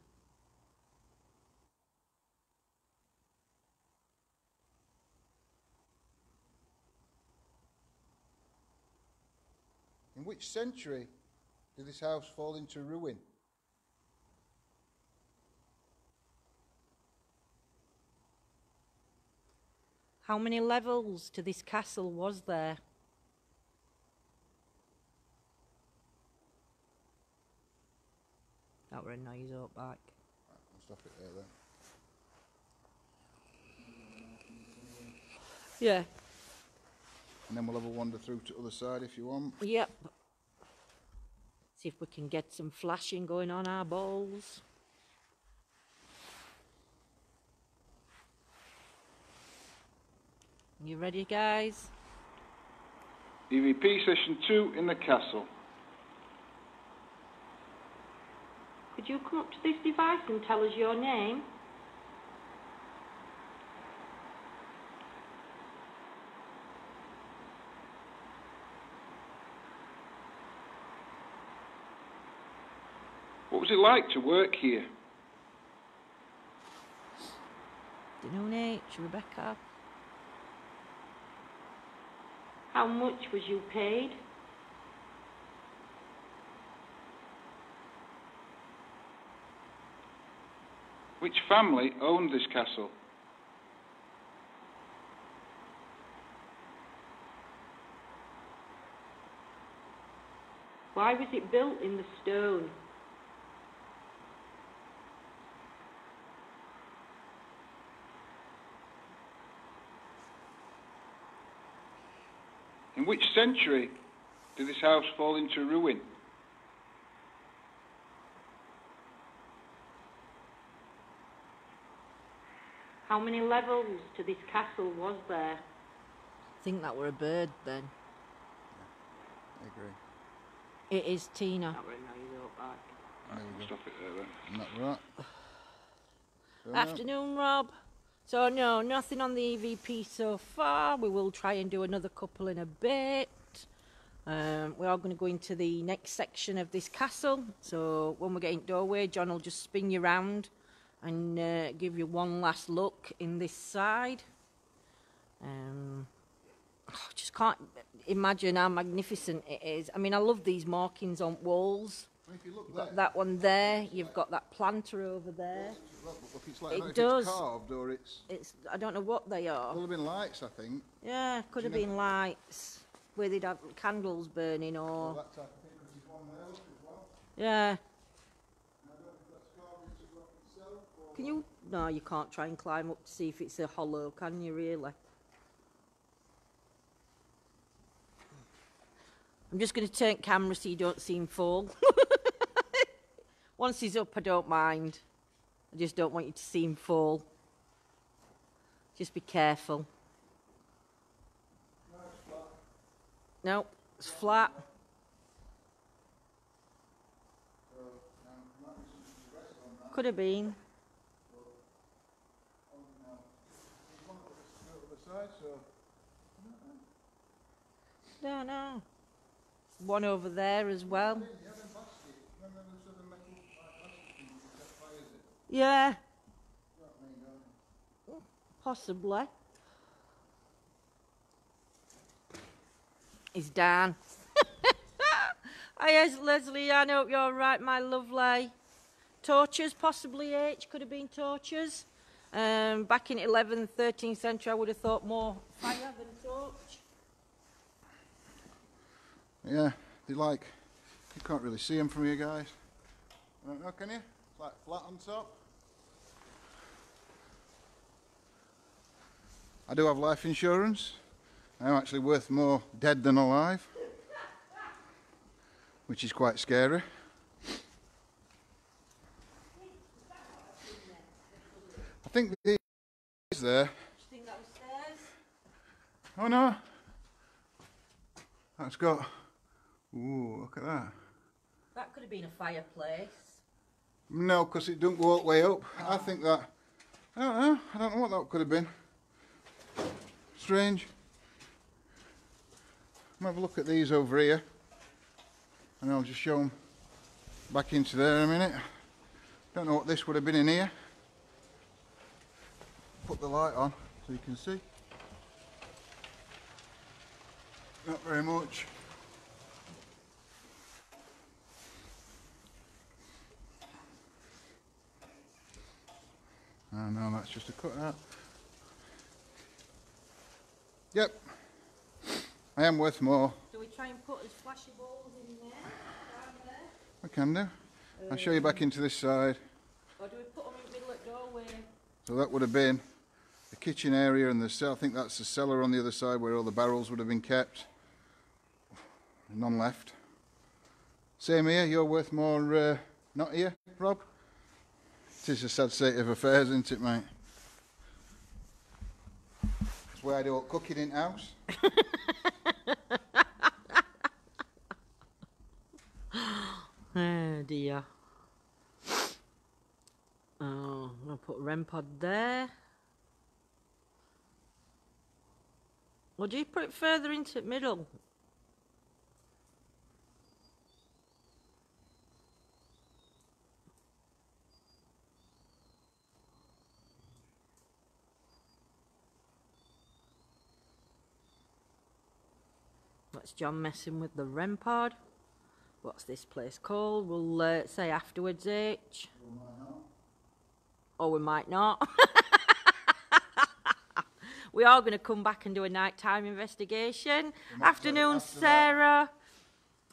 In which century did this house fall into ruin? How many levels to this castle was there? That were a noise out back. Right, I'll stop it there then. Yeah. And then we'll have a wander through to the other side if you want. Yep. See if we can get some flashing going on our balls. You ready, guys? E V P session two in the castle. Could you come up to this device and tell us your name? What was it like to work here? Dino H, Rebecca. How much was you paid? Which family owned this castle? Why was it built in the stone? In which century did this house fall into ruin? How many levels to this castle was there? I think that were a bird then. Yeah, I agree. It is Tina. That were a noise out back. Right, we'll stop it there then. Not right. Afternoon, Rob. So no, nothing on the E V P so far. We will try and do another couple in a bit. Um, we are going to go into the next section of this castle. So when we get in the doorway, John will just spin you round and uh, give you one last look in this side. Um, I just can't imagine how magnificent it is. I mean, I love these markings on walls. If you look you've there, got that one there, you've like, got that planter over there. Look, look, it's like, it if does. It's carved or it's, it's... I don't know what they are. Could have been lights, I think. Yeah, could have been know? lights, where they'd have candles burning or... Well, that type of thing, because there's one there as well. Yeah. I don't know if that's carved into itself or... Can you... No, you can't try and climb up to see if it's a hollow, can you, really? I'm just going to turn camera so you don't see him fall. Once he's up, I don't mind. I just don't want you to see him fall. Just be careful. No, it's flat. No, it's flat. Could have been. No, no. One over there as well. Yeah. Possibly. is down. Yes, Leslie, I hope you're right, my lovely. Tortures, possibly H, could have been tortures. Um, back in eleventh, thirteenth century, I would have thought more fire than torch. Yeah, they like, you can't really see them from here, guys. I don't know, can you? It's like flat on top. I do have life insurance. I'm actually worth more dead than alive, which is quite scary. I think the is there. Do you think that was stairs? Oh no, that's got. Ooh, look at that. That could have been a fireplace. No, because it don't go all the way up. Oh. I think that. I don't know. I don't know what that could have been. Strange. I'll have a look at these over here, and I'll just show them back into there in a minute. Don't know what this would have been in here. Put the light on so you can see. Not very much. Oh no, that's just a cutout. Yep, I am worth more. Do we try and put as flashy balls in there, down there? We can do. Um, I'll show you back into this side. Or do we put them in the middle of the doorway? So that would have been the kitchen area and the cell. I think that's the cellar on the other side where all the barrels would have been kept. None left. Same here, you're worth more uh, not here, Rob. It is a sad state of affairs, isn't it, mate? That's why I do all cooking in house. Oh dear. Oh, I'm gonna put a R E M pod there. Or do you put it further into the middle? That's John messing with the R E M pod. What's this place called? We'll uh, say afterwards, H. We might not. Or we might not. We are going to come back and do a nighttime investigation. Afternoon, after Sarah.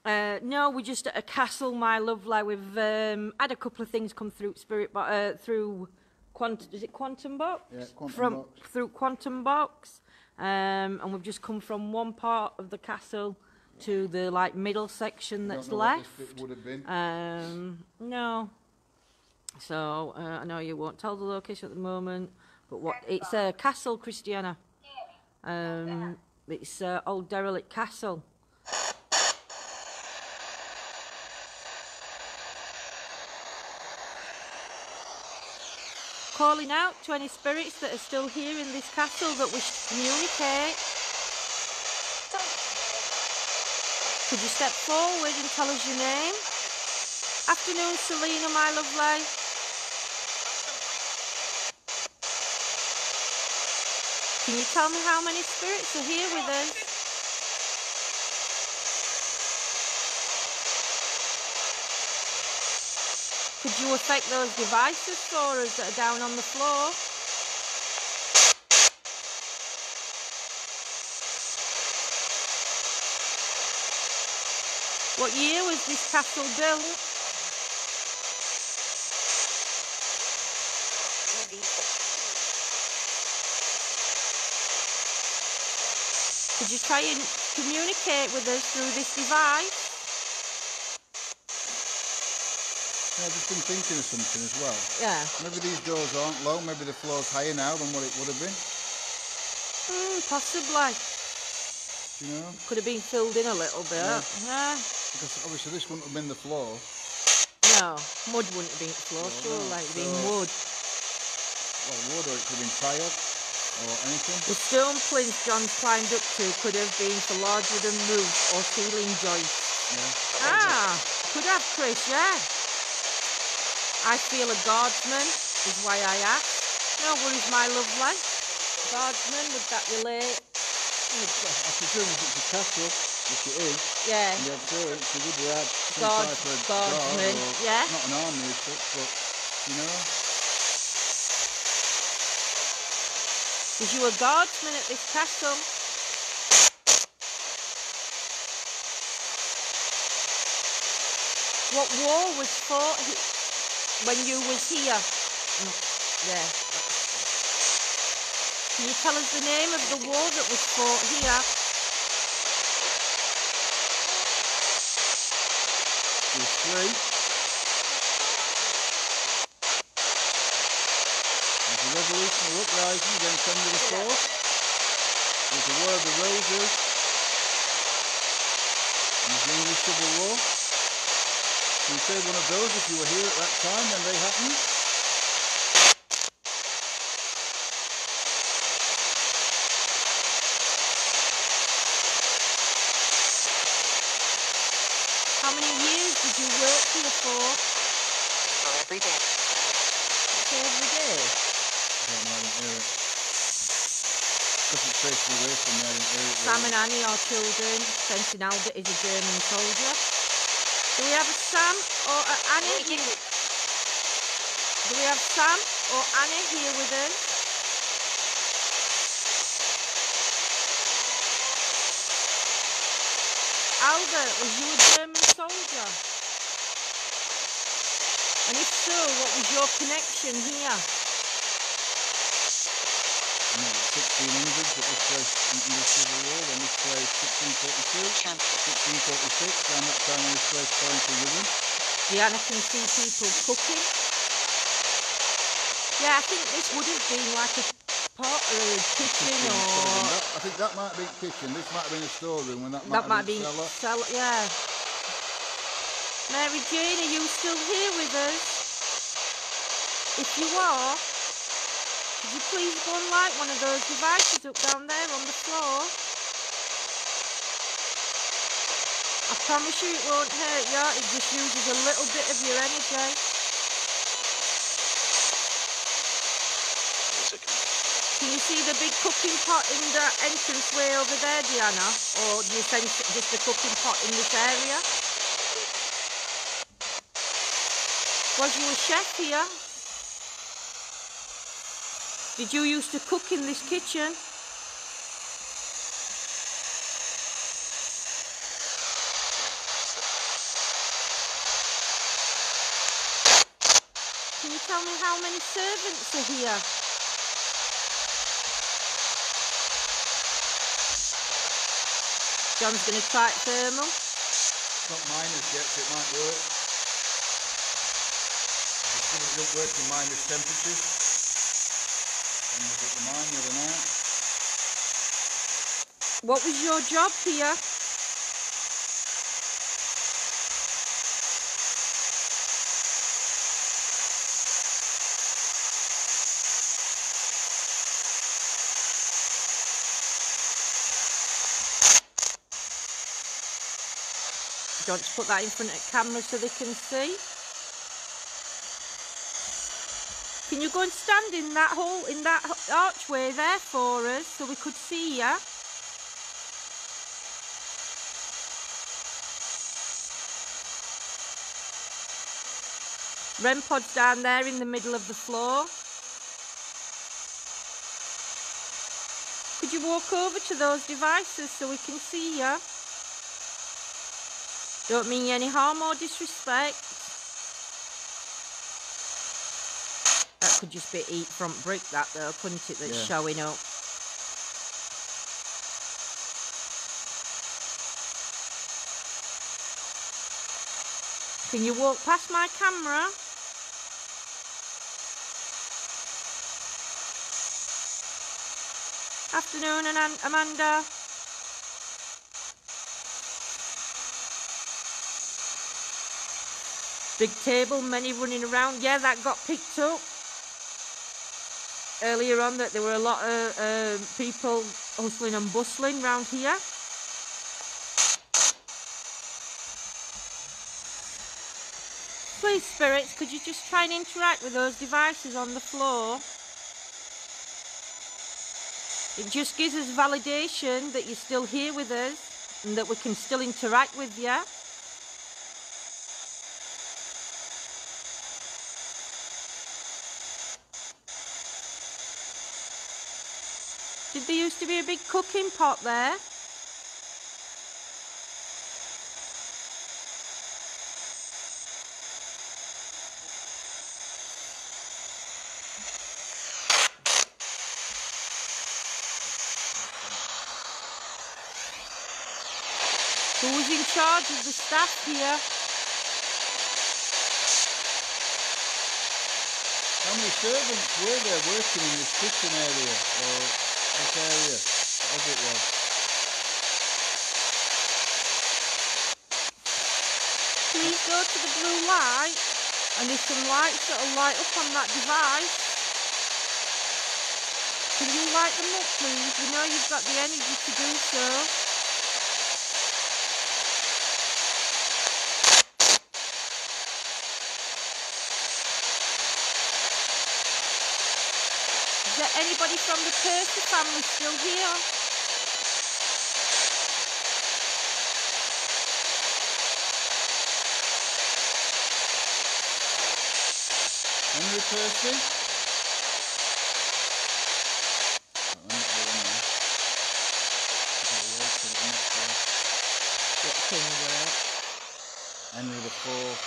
Uh, no, we're just at a castle, my lovely. We've um, had a couple of things come through Spirit Box, uh, through Quantum. Is it Quantum Box? Yeah, Quantum From, Box. Through Quantum Box. Um, and we've just come from one part of the castle to the like middle section that's left. What this bit would have been. Um, no, so uh, I know you won't tell the location at the moment, but what it's a uh, castle, Christiana. Um, it's an uh, old derelict castle. Calling out to any spirits that are still here in this castle that wish to communicate. Could you step forward and tell us your name? Afternoon, Selena, my lovely. Can you tell me how many spirits are here with us? Could you affect those devices for us that are down on the floor? What year was this castle built? Could you try and communicate with us through this device? I've just been thinking of something as well. Yeah. Maybe these doors aren't low, maybe the floor's higher now than what it would have been. Mm, possibly. Do you know? Could have been filled in a little bit. Yeah. Yeah. Because obviously this wouldn't have been the floor. No, mud wouldn't have been the floor, surely. No, like being wood. Well, wood, or it could have been tiled, or anything. The stone plinth John's climbed up to could have been for larger than roof or ceiling joists. Yeah. Ah, could have, Chris, yeah. I feel a guardsman is why I asked. No worries, my lovely. Guardsman, would that relate? I presume it's a castle. if she is, yeah. and you have to do it, she would be out some God, type of God, God or, yeah. not an army as such, but, you know. Is you a guardsman at this castle? What war was fought when you was here? Yeah. Can you tell us the name of the war that was fought here? There's three. There's a revolutionary uprising against Henry the Fourth. There's the War of the Roses. There's the English Civil War. Can you say one of those if you were here at that time when they happened? How many years did you work here for? Oh, every day. So every day? I don't know, I didn't hear it. Because it's facing away from me, I didn't hear it. Really. Sam and Annie are children. Sensing Albert is a German soldier. Do we have a Sam or a Annie? We do. Do we have Sam or Annie here with us? Albert, was you a German soldier? And if so, what was your connection here? sixteen hundreds at this place in the English Civil War, then this place sixteen forty-two, sixteen forty-six, around that time this place trying to ruin. Diana can see people cooking. Yeah, I think this would have been like a pottery kitchen or... That, I think that might be kitchen, this might have been a storeroom and that might, that might be cellar. cellar. Yeah. Mary Jane, are you still here with us? If you are, could you please go and light one of those devices up down there on the floor? I promise you it won't hurt you, it just uses a little bit of your energy. Can you see the big cooking pot in the entranceway over there, Diana? Or do you sense just a cooking pot in this area? Was you a chef here? Did you used to cook in this kitchen? Can you tell me how many servants are here? John's going to try thermal. It's not minus yet, so it might work. It doesn't work in minus temperatures. And we got the mine the other night. What was your job here? Do you want to put that in front of the camera so they can see? Can you go and stand in that hole, in that archway there for us, so we could see you? REM pod's down there in the middle of the floor. Could you walk over to those devices so we can see you? Don't mean you any harm or disrespect. Could just be eat front brick that though, couldn't it, that's yeah. showing up. Can you walk past my camera? Afternoon and Amanda. Big table, many running around. Yeah, that got picked up earlier on, that there were a lot of uh, people hustling and bustling round here. Please, spirits, could you just try and interact with those devices on the floor? It just gives us validation that you're still here with us. and that we can still interact with you. Did there used to be a big cooking pot there? Who's in charge of the staff here? How many servants were there working in this kitchen area, or this area, as it was? Please go to the blue light, and there's some lights that'll light up on that device. Can you light them up, please? We know you've got the energy to do so. Anybody from the Percy family still here? Henry Percy? What king were it? Henry the Fourth.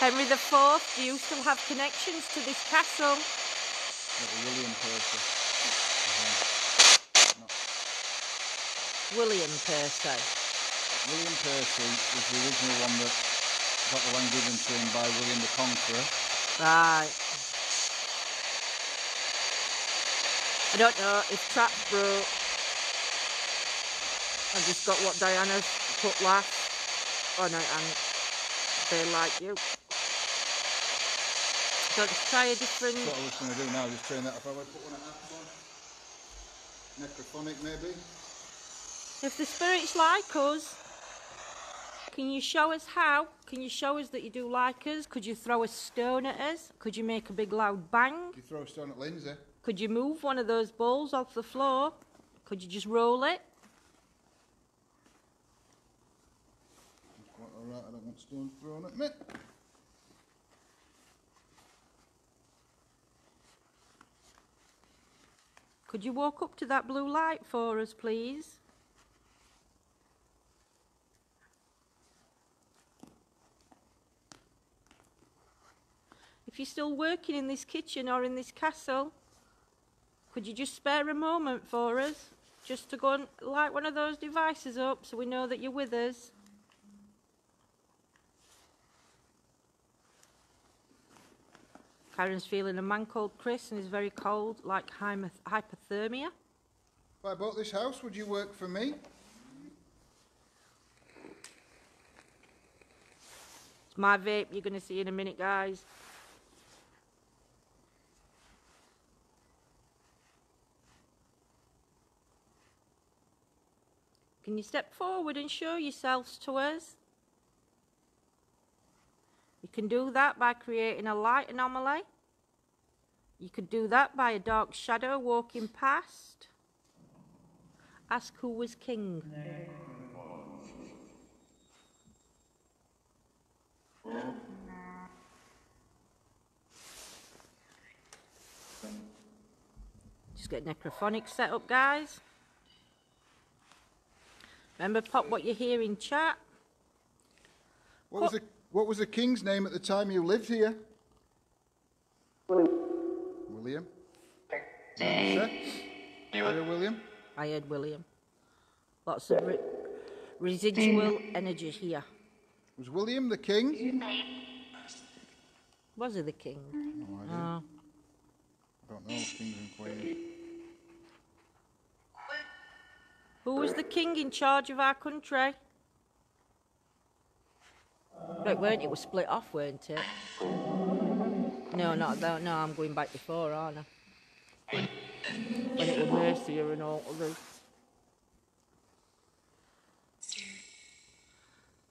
Henry the Fourth, do you still have connections to this castle? William Percy. Uh-huh. William Percy. William Percy was the original one that got the one given to him by William the Conqueror. Right. I don't know if traps broke. I just got what Diana's put last. Oh no, and they like you. So just try a different... That's what I was going to do now, just turn that off. I would put one at that one. Necrophonic, maybe. If the spirits like us, can you show us how? Can you show us that you do like us? Could you throw a stone at us? Could you make a big loud bang? Could you throw a stone at Lindsay? Could you move one of those balls off the floor? Could you just roll it? I'm quite all right, I don't want stones thrown at me. Could you walk up to that blue light for us, please? If you're still working in this kitchen or in this castle, could you just spare a moment for us? Just to go and light one of those devices up so we know that you're with us. Karen's feeling a man called Chris and is very cold, like hypothermia. If I bought this house, would you work for me? It's my vape you're going to see in a minute, guys. Can you step forward and show yourselves to us? You can do that by creating a light anomaly. You could do that by a dark shadow walking past. Ask who was king. Just get necrophonic set up, guys. Remember, pop what you hear in chat. What was it? What was the king's name at the time you lived here? William. William? Sir? You heard William? I heard William. Lots of re residual energy here. Was William the king? Was he the king? No idea. Oh. I don't know, kings and queens. Who was the king in charge of our country? Right, weren't it? Was split off, weren't it? No, not that. No, I'm going back before, aren't I? When, when it was Mercia and all others.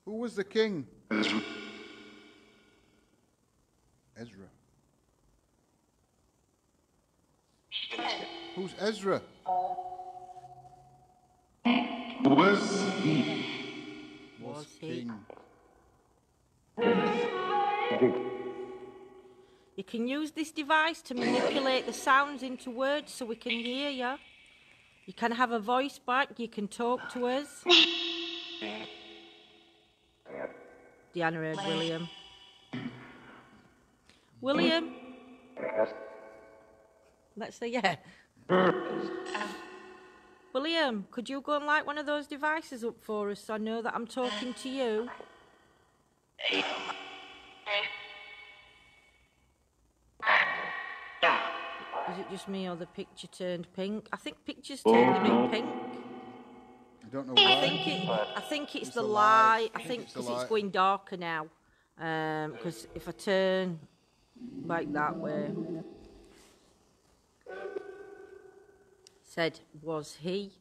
Who was the king? Ezra. Ezra. Who's Ezra? Was he? Was king. You can use this device to manipulate the sounds into words so we can hear you. You can have a voice back, you can talk to us. Deanna heard William. William? Let's say, yeah. William, could you go and light one of those devices up for us so I know that I'm talking to you? Is it just me or the picture turned pink? I think pictures turned a bit pink. I don't know why. I think, it, I think it's, it's the light. I think because it's, it's going darker now. Because um, if I turn like that way... Said, was he?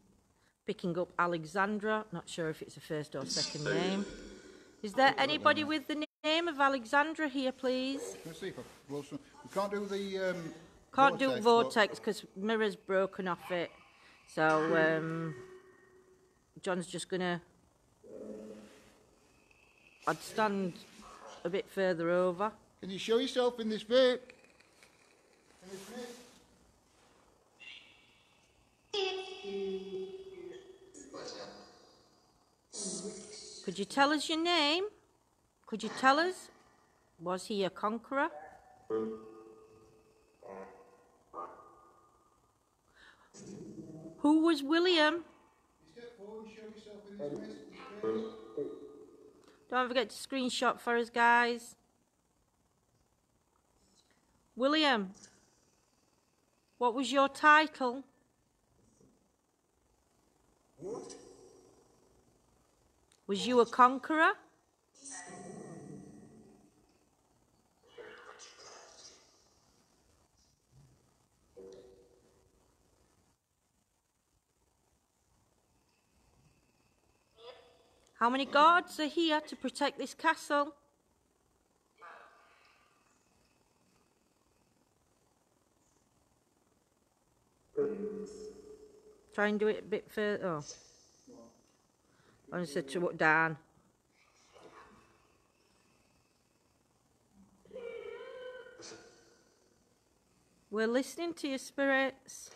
Picking up Alexandra. Not sure if it's a first or second name. Is there anybody with the name of Alexandra here, please? Let's see if I, well, so we can't do the... Um, can't vortex, do vortex because mirror's broken off it. So, um, John's just going to... I'd stand a bit further over. Can you show yourself in this bit? In this bit? Could you tell us your name? Could you tell us? Was he a conqueror? Who was William? Don't forget to screenshot for us, guys. William, what was your title? What? Was you a conqueror? How many guards are here to protect this castle? Try and do it a bit further. Oh. I said to what, Dan? We're listening to your spirits.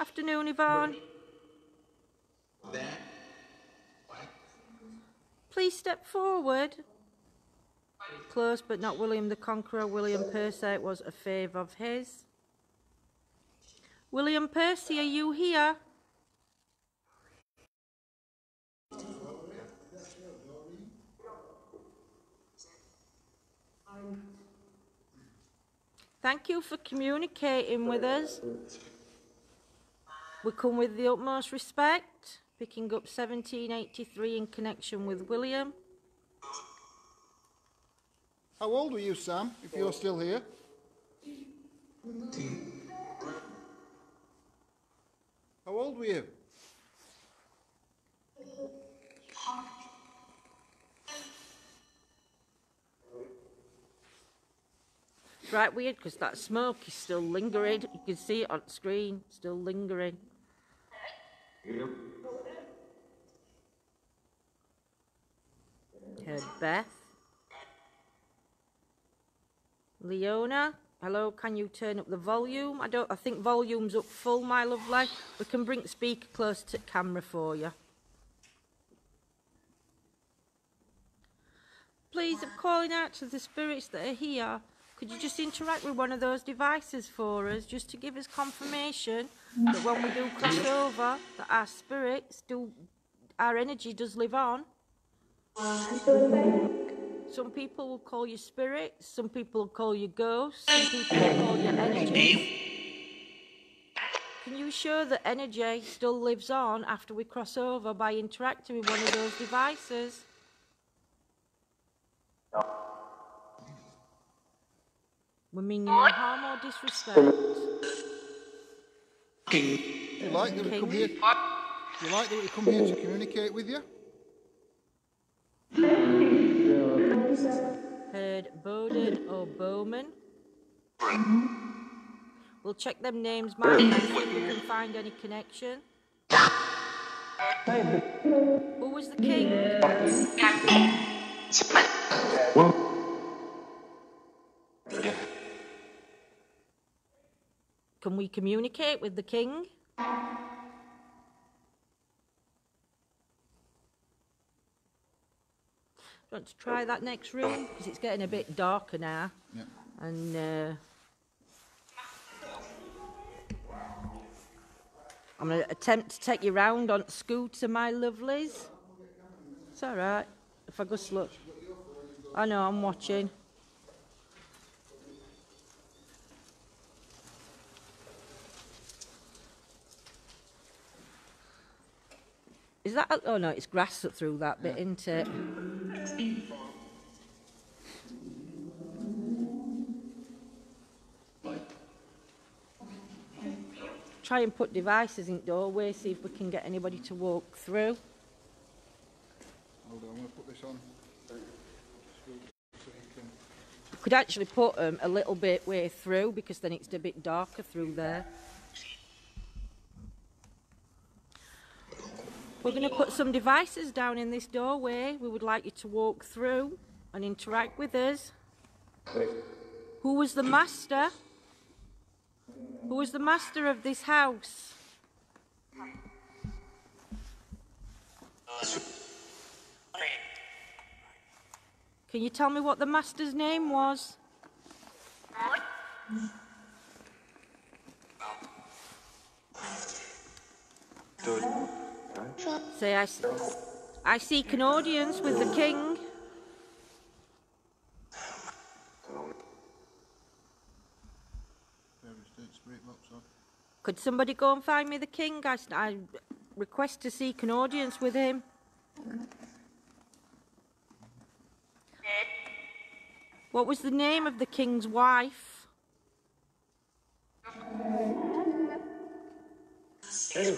Afternoon, Yvonne. Please step forward. Close, but not William the Conqueror. William Percy was a favourite of his. William Percy, are you here? Thank you for communicating with us. We come with the utmost respect, picking up seventeen eighty-three in connection with William. How old were you, Sam, if you're still here? How old were you? Right, weird, because that smoke is still lingering. You can see it on screen, still lingering. Yep. Heard Beth. Leona, hello, can you turn up the volume? I don't I think volume's up full, my lovely. We can bring the speaker close to camera for you. Please, I'm calling out to the spirits that are here. Could you just interact with one of those devices for us, just to give us confirmation that when we do cross over, that our spirits do, our energy does live on? Some people will call you spirits, some people will call you ghosts, some people will call you energy. Can you show that energy still lives on after we cross over by interacting with one of those devices? We mean no harm or disrespect. King. You like that we come here? You like that we come here to communicate with you? Heard Bowden or Bowman? We'll check them names, Mike, if we can find any connection. Who was the king? Can we communicate with the king? Want to try that next room because it's getting a bit darker now. Yeah. And uh, I'm going to attempt to take you round on scooter, my lovelies. It's all right if I go slow. I know I'm watching. Is that, a, oh no, it's grass that through that bit, yeah. Isn't it? Try and put devices in the doorway, see if we can get anybody to walk through. Hold on, I'm going to put this on. You could actually put them a little bit way through because then it's a bit darker through there. We're going to put some devices down in this doorway. We would like you to walk through and interact with us. Who was the master? Who was the master of this house? Can you tell me what the master's name was? Say, I, I seek an audience with the king. Could somebody go and find me the king? I, I request to seek an audience with him. What was the name of the king's wife? Hey.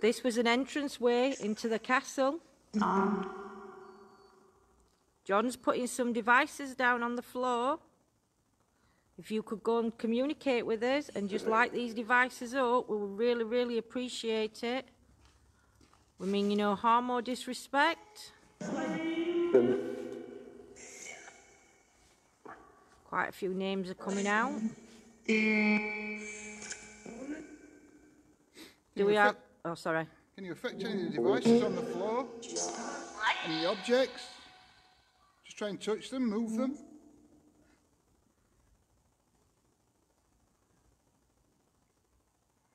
This was an entranceway into the castle. John's putting some devices down on the floor. If you could go and communicate with us and just light these devices up, we would really, really appreciate it. We mean you no harm or disrespect. Quite a few names are coming out. Do we have... Oh, sorry. Can you affect any of the devices on the floor? Any objects? Just try and touch them, move them.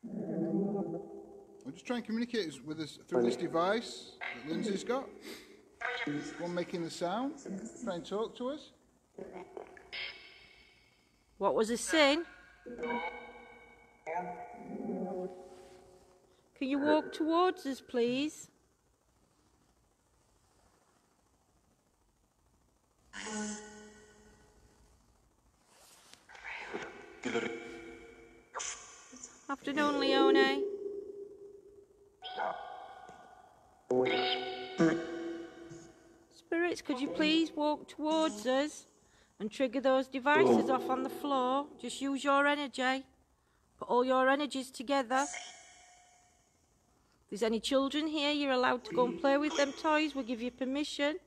Or just try and communicate with us through this device that Lindsay's got. One making the sound. Try and talk to us. What was his sin? Can you walk towards us, please? Afternoon, Leone. Spirits, could you please walk towards us? And trigger those devices off on the floor. Just use your energy. Put all your energies together. If there's any children here, you're allowed to go and play with them toys. We'll give you permission.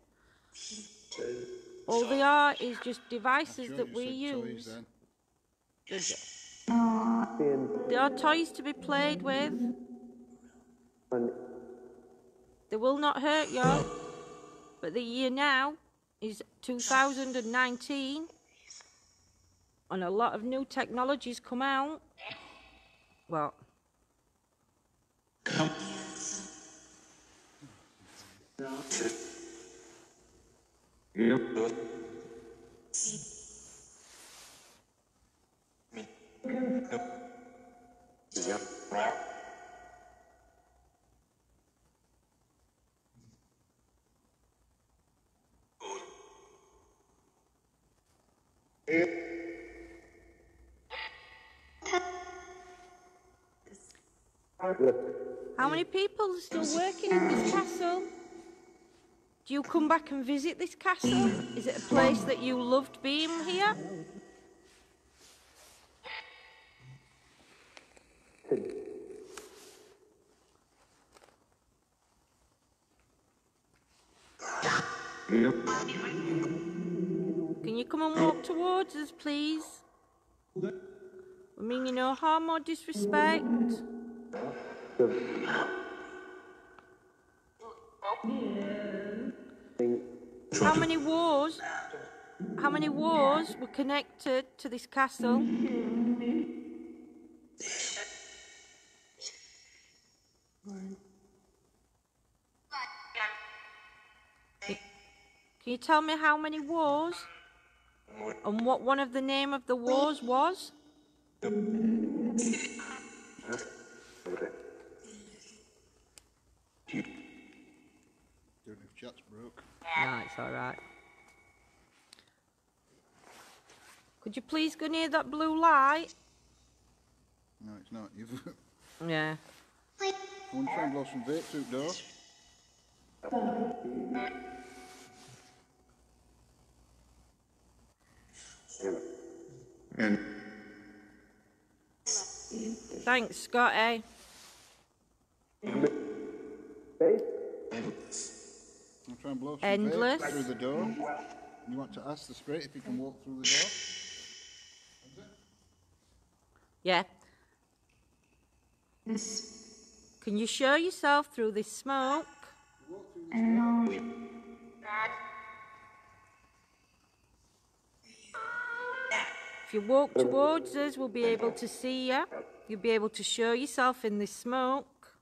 All they are is just devices that we use. There are toys to be played with. They will not hurt you. But the year now is two thousand nineteen, and a lot of new technologies come out. Well, how many people are still working in this castle? Do you come back and visit this castle? Is it a place that you loved being here? Can you come and walk towards us, please? I mean you no harm or disrespect. How many wars, how many wars were connected to this castle? Can you tell me how many wars and what one of the name of the wars was? Chat's broke. No, it's all right. Could you please go near that blue light? No, it's not. You've yeah. One friend lost some vape soup, though. Thanks, Scotty. I'm trying to blow some Endless. Vape through the door. You want to ask the straight if you can walk through the door? Yeah. Can you show yourself through this smoke? Walk through the smoke. If you walk towards us, we'll be able to see you. You'll be able to show yourself in this smoke.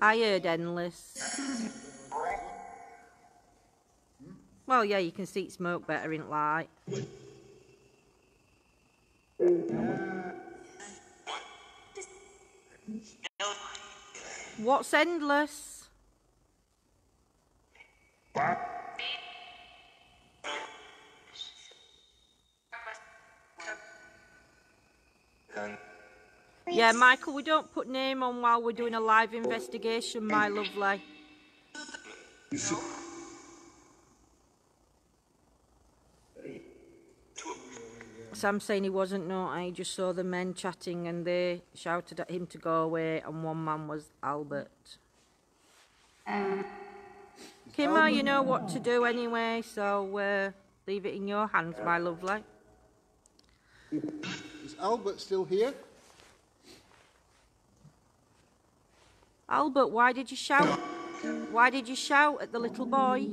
I heard endless. Well, yeah, you can see smoke better in light. What's endless? Yeah, Michael, we don't put name on while we're doing a live investigation, my lovely. Sam's saying he wasn't, no, I just saw the men chatting and they shouted at him to go away, and one man was Albert. Um, Kimmer, you know what to do anyway, so uh, leave it in your hands, my lovely. Is Albert still here? Albert, why did you shout? Why did you shout at the little boy?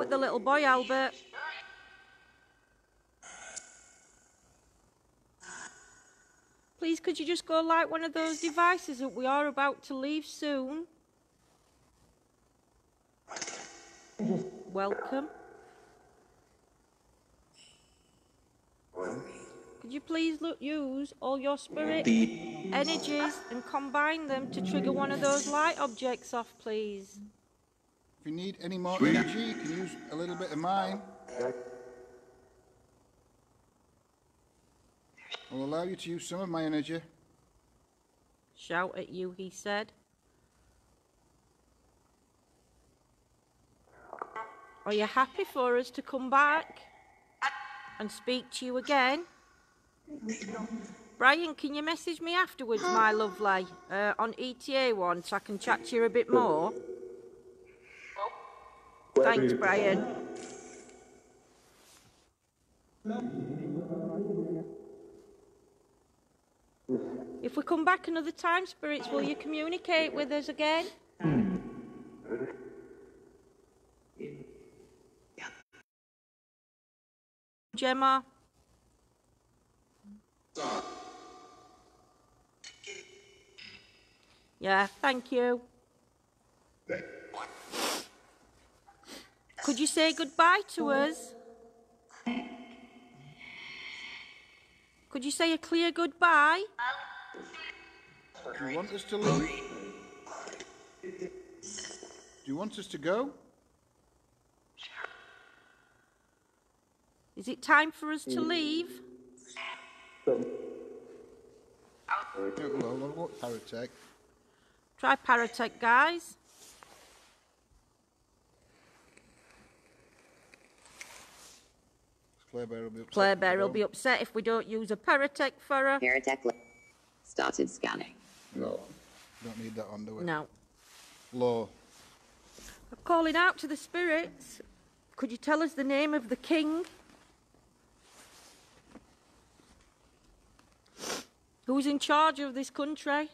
At the little boy, Albert. Please, could you just go light one of those devices that we are about to leave soon? Welcome. Could you please look, use all your spirit energies and combine them to trigger one of those light objects off, please? If you need any more energy, you can use a little bit of mine. I'll allow you to use some of my energy. Shout at you, he said. Are you happy for us to come back and speak to you again? Brian, can you message me afterwards, my lovely, uh, on E T A one, so I can chat to you a bit more? Thanks, Brian. If we come back another time, spirits, will you communicate with us again? Gemma. Yeah, thank you. Could you say goodbye to us? Could you say a clear goodbye? Do you want us to leave? Do you want us to go? Is it time for us to leave? Paratech. Try Paratech, guys. Claire Bear will be upset. Claire Bear will be upset if we don't use a Paratech for her. Paratech started scanning. No, don't need that on, do we? No. Law. I'm calling out to the spirits. Could you tell us the name of the king? Who's in charge of this country? At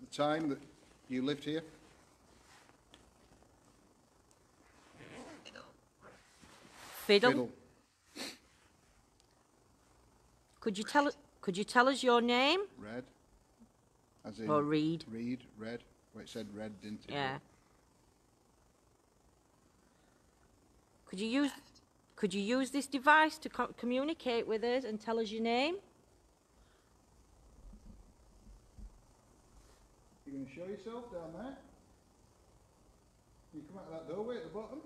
the time that you lived here? Fiddle. Fiddle. Fiddle. Could you tell us? Could you tell us your name? Red. As in or Reed. Reed, red. Well, it said red, didn't it? Yeah. Could you use? Could you use this device to co communicate with us and tell us your name? You're going to show yourself down there. You come out of that doorway at the bottom.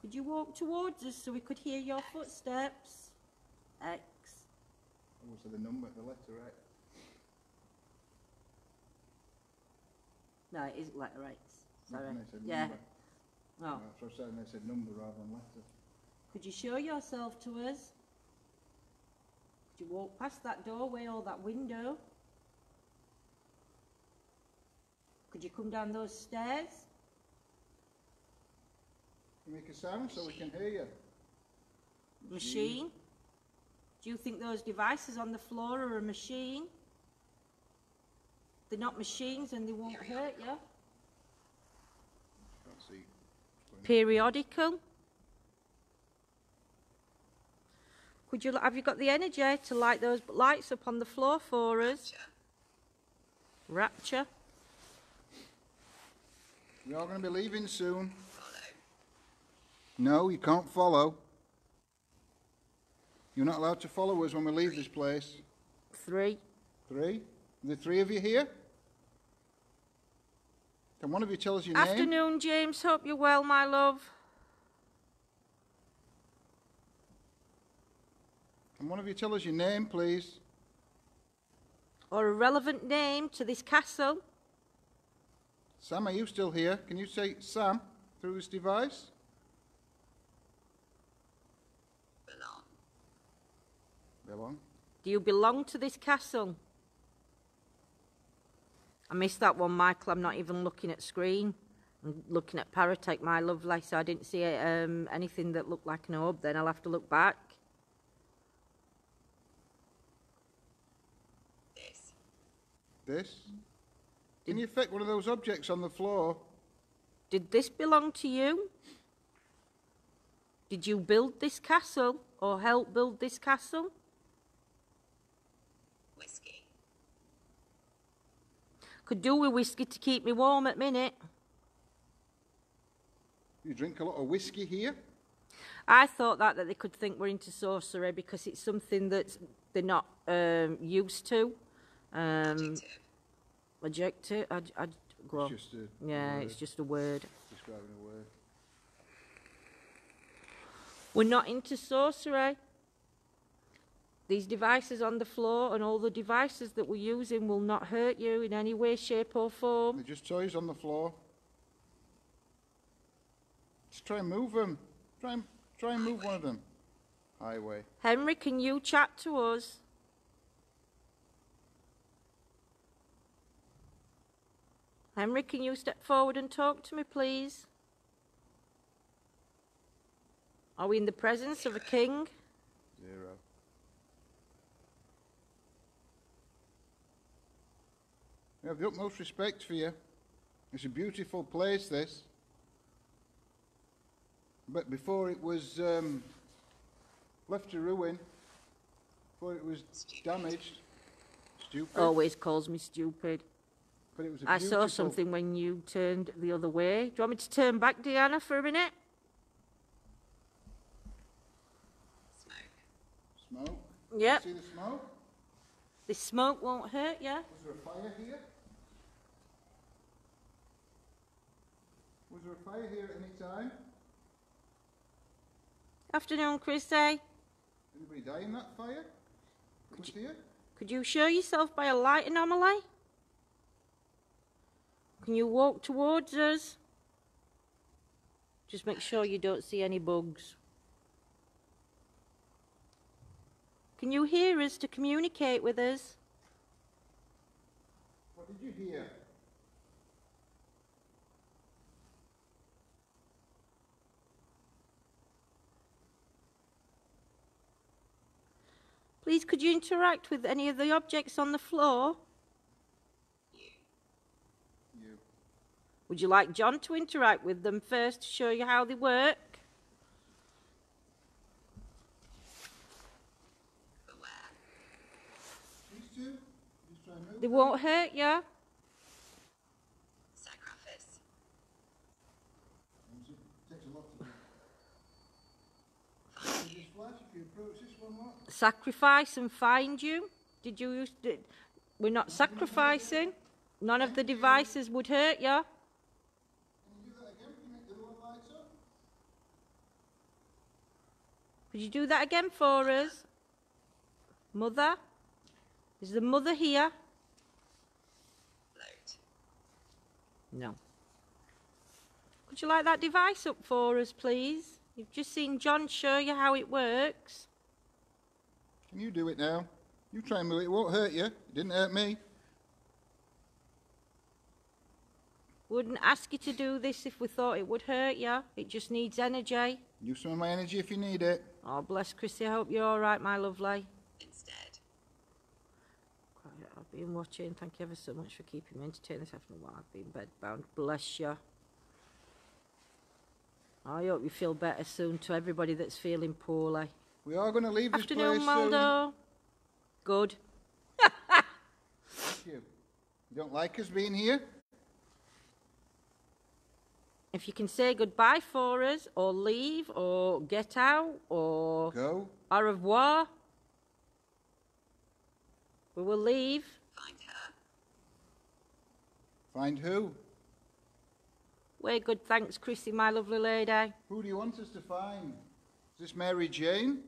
Could you walk towards us so we could hear your footsteps? X. Oh, so the number, the letter X. No, it isn't letter X. Sorry. Yeah. Oh. No, I they said number rather than letter. Could you show yourself to us? Could you walk past that doorway or that window? Could you come down those stairs? Make a sound so we can hear you. Machine? Do you think those devices on the floor are a machine? They're not machines and they won't hurt you. Can't see. Periodical? Could you, have you got the energy to light those lights up on the floor for us? Rapture. Rapture. You're all going to be leaving soon. No, you can't follow. You're not allowed to follow us when we leave this place. Three. Three? Are the three of you here? Can one of you tell us your Afternoon, name? Afternoon, James. Hope you're well, my love. Can one of you tell us your name, please? Or a relevant name to this castle. Sam, are you still here? Can you say Sam through this device? Belong. Do you belong to this castle? I missed that one, Michael. I'm not even looking at screen. I'm looking at Paratech, my lovely, so I didn't see um, anything that looked like an orb. Then I'll have to look back. This. This? Did, Can you affect one of those objects on the floor? Did this belong to you? Did you build this castle or help build this castle? Whiskey. Could do with whiskey to keep me warm at minute. You drink a lot of whiskey here? I thought that, that they could think we're into sorcery because it's something that they're not um, used to. Um, adjective. Adjective. Ad, ad, well, it's just a yeah, word. It's just a word. Describing a word. We're not into sorcery. These devices on the floor and all the devices that we're using will not hurt you in any way, shape or form. They're just toys on the floor. Just try and move them. Try and, try and move one of them. Highway. Henry, can you chat to us? Henry, can you step forward and talk to me, please? Are we in the presence of a king? Zero. I have the utmost respect for you. It's a beautiful place, this. But before it was um, left to ruin, before it was damaged, stupid. Always calls me stupid. But it was a I saw something when you turned the other way. Do you want me to turn back, Diana, for a minute? Smoke. Smoke? Yep. See the smoke? The smoke won't hurt you. Was there a fire here? Was there a fire here at any time? Afternoon, Chrissy. Anybody die in that fire? That was here? Could you show yourself by a light anomaly? Can you walk towards us? Just make sure you don't see any bugs. Can you hear us to communicate with us? What did you hear? Please, could you interact with any of the objects on the floor? You. Would you like John to interact with them first to show you how they work? They won't hurt you. Sacrifice. Sacrifice and find you. Did you use? Did, we're not sacrificing. None of the devices would hurt you. Could you do that again for us, Mother? Is the mother here? No. Could you light that device up for us, please? You've just seen John show you how it works. Can you do it now? You try and move it. It won't hurt you. It didn't hurt me. Wouldn't ask you to do this if we thought it would hurt you. It just needs energy. Use some of my energy if you need it. Oh, bless Chrissy. I hope you're all right, my lovely. Instead. I've been watching. Thank you ever so much for keeping me entertained this afternoon while I've been bedbound. Bless you. I hope you feel better soon. To everybody that's feeling poorly, we are going to leave this afternoon, place Maldo. Soon. Good. Thank you. You don't like us being here? If you can say goodbye for us, or leave, or get out, or go. Au revoir. We will leave. Find her. Find who? We're good, thanks, Chrissy, my lovely lady. Who do you want us to find? Is this Mary Jane?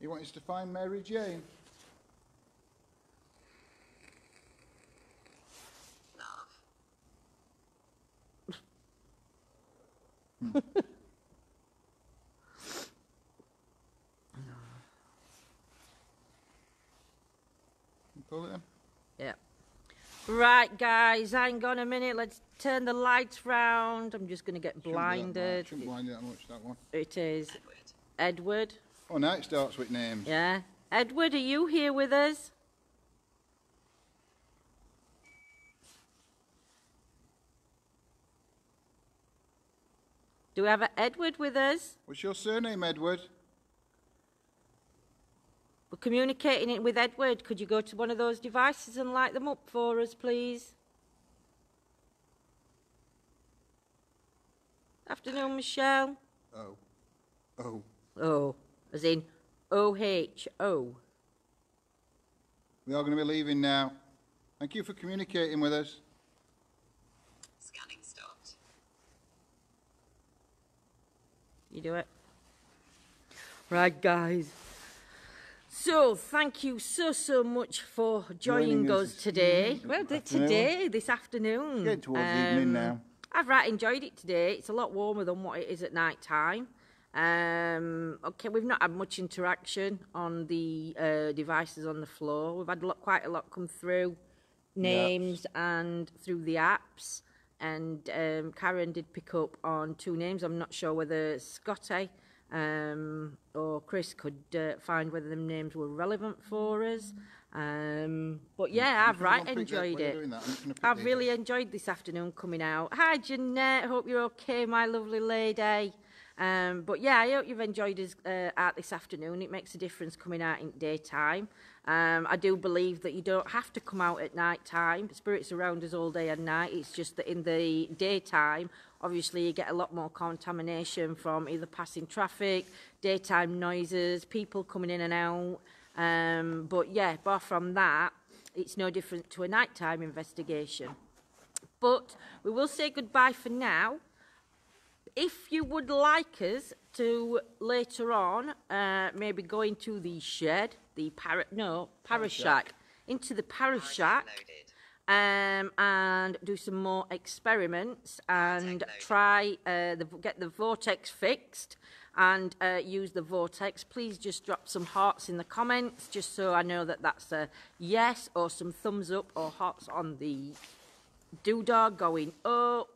You want us to find Mary Jane? Love. Hmm. Yeah. Right, guys, hang on a minute. Let's turn the lights round. I'm just going to get blinded. Shouldn't blind you that much, that one. It is. Edward. Edward. Oh, now it starts with names. Yeah. Edward, are you here with us? Do we have an Edward with us? What's your surname, Edward? We're communicating it with Edward. Could you go to one of those devices and light them up for us, please? Afternoon, Michelle. Oh. Oh. Oh. As in O H O. We are going to be leaving now. Thank you for communicating with us. Scanning stopped. You do it. Right, guys. So, thank you so, so much for joining Joining us, us today. Well, today, this afternoon. Getting towards um, evening now. I've right enjoyed it today. It's a lot warmer than what it is at night time. Um, okay, we've not had much interaction on the uh, devices on the floor. We've had a lot, quite a lot come through names and through the apps. And um, Karen did pick up on two names. I'm not sure whether Scotty... Um, or Chris could uh, find whether them names were relevant for us. Um, but yeah, I've right enjoyed it. I've really enjoyed this afternoon coming out. Hi, Jeanette. Hope you're okay, my lovely lady. Um, but yeah, I hope you've enjoyed his uh, art this afternoon. It makes a difference coming out in daytime. Um, I do believe that you don't have to come out at night time. Spirits around us all day and night. It's just that in the daytime, obviously you get a lot more contamination from either passing traffic, daytime noises, people coming in and out. Um, but yeah, apart from that, it's no different to a nighttime investigation. But we will say goodbye for now. If you would like us to later on, uh, maybe go into the shed, the para no Parashack, into the Parashack, um, and do some more experiments and try uh, the, get the vortex fixed and uh, use the vortex. Please just drop some hearts in the comments, just so I know that that's a yes or some thumbs up or hearts on the doodah going up.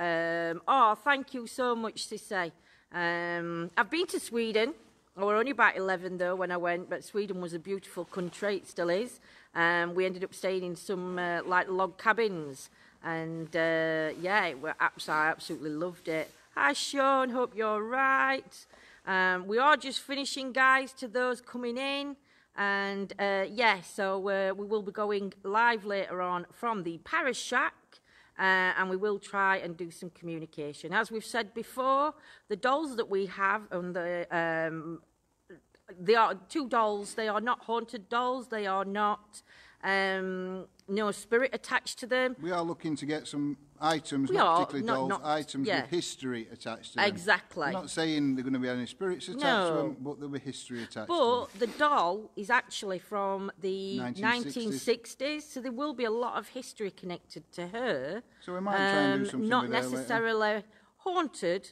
Um, oh, thank you so much, Sissy. Um, I've been to Sweden. I was only about eleven, though, when I went, but Sweden was a beautiful country. It still is. Um, we ended up staying in some, uh, like, log cabins. And, uh, yeah, it were abs I absolutely loved it. Hi, Sean. Hope you're right. Um, we are just finishing, guys, to those coming in. And, uh, yeah, so uh, we will be going live later on from the Parashack. Uh, and we will try and do some communication. As we've said before, the dolls that we have, and the, um, they are two dolls. They are not haunted dolls. They are not, um, no spirit attached to them. We are looking to get some items, we not are, particularly not, dolls, not, items yeah. with history attached to them. Exactly. I'm not saying they're going to be any spirits attached no. to them, but there'll be history attached but to them. But the doll is actually from the nineteen sixties, so there will be a lot of history connected to her. So we might um, try and do something Not with necessarily later. haunted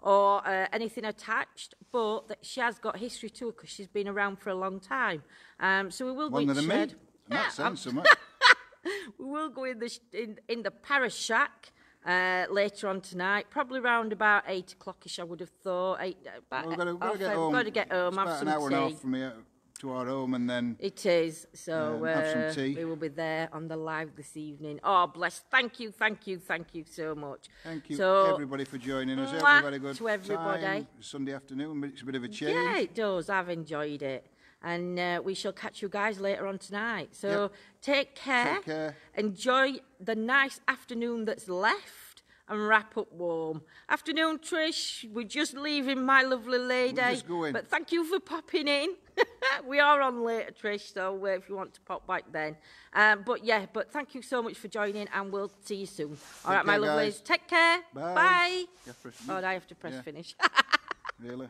or uh, anything attached, but that she has got history to her because she's been around for a long time. Um, so we will Longer be... Longer than me? Yeah, that sounds so much. We will go in the, in, in the Parashack uh, later on tonight, probably around about eight o'clock-ish, I would have thought. Eight, about well, we've got to get home. We've got to get home, it's have about some an hour tea. and a half from here to our home, and then... It is, so um, uh, have some tea. We will be there on the live this evening. Oh, bless. Thank you, thank you, thank you so much. Thank you, so, everybody, for joining us. Everybody good to everybody. Time. Sunday afternoon, but it's a bit of a change. Yeah, it does. I've enjoyed it. And uh, we shall catch you guys later on tonight. So yep. take, care, take care, enjoy the nice afternoon that's left, and wrap up warm. Afternoon, Trish. We're just leaving, my lovely lady. We're just going. But thank you for popping in. We are on later, Trish, so uh, if you want to pop back then. Um, but yeah, but thank you so much for joining, and we'll see you soon. All take right, my guys. lovelies. Take care. Bye. Bye. You have to press finish. Oh, no, I have to press yeah. finish. Really?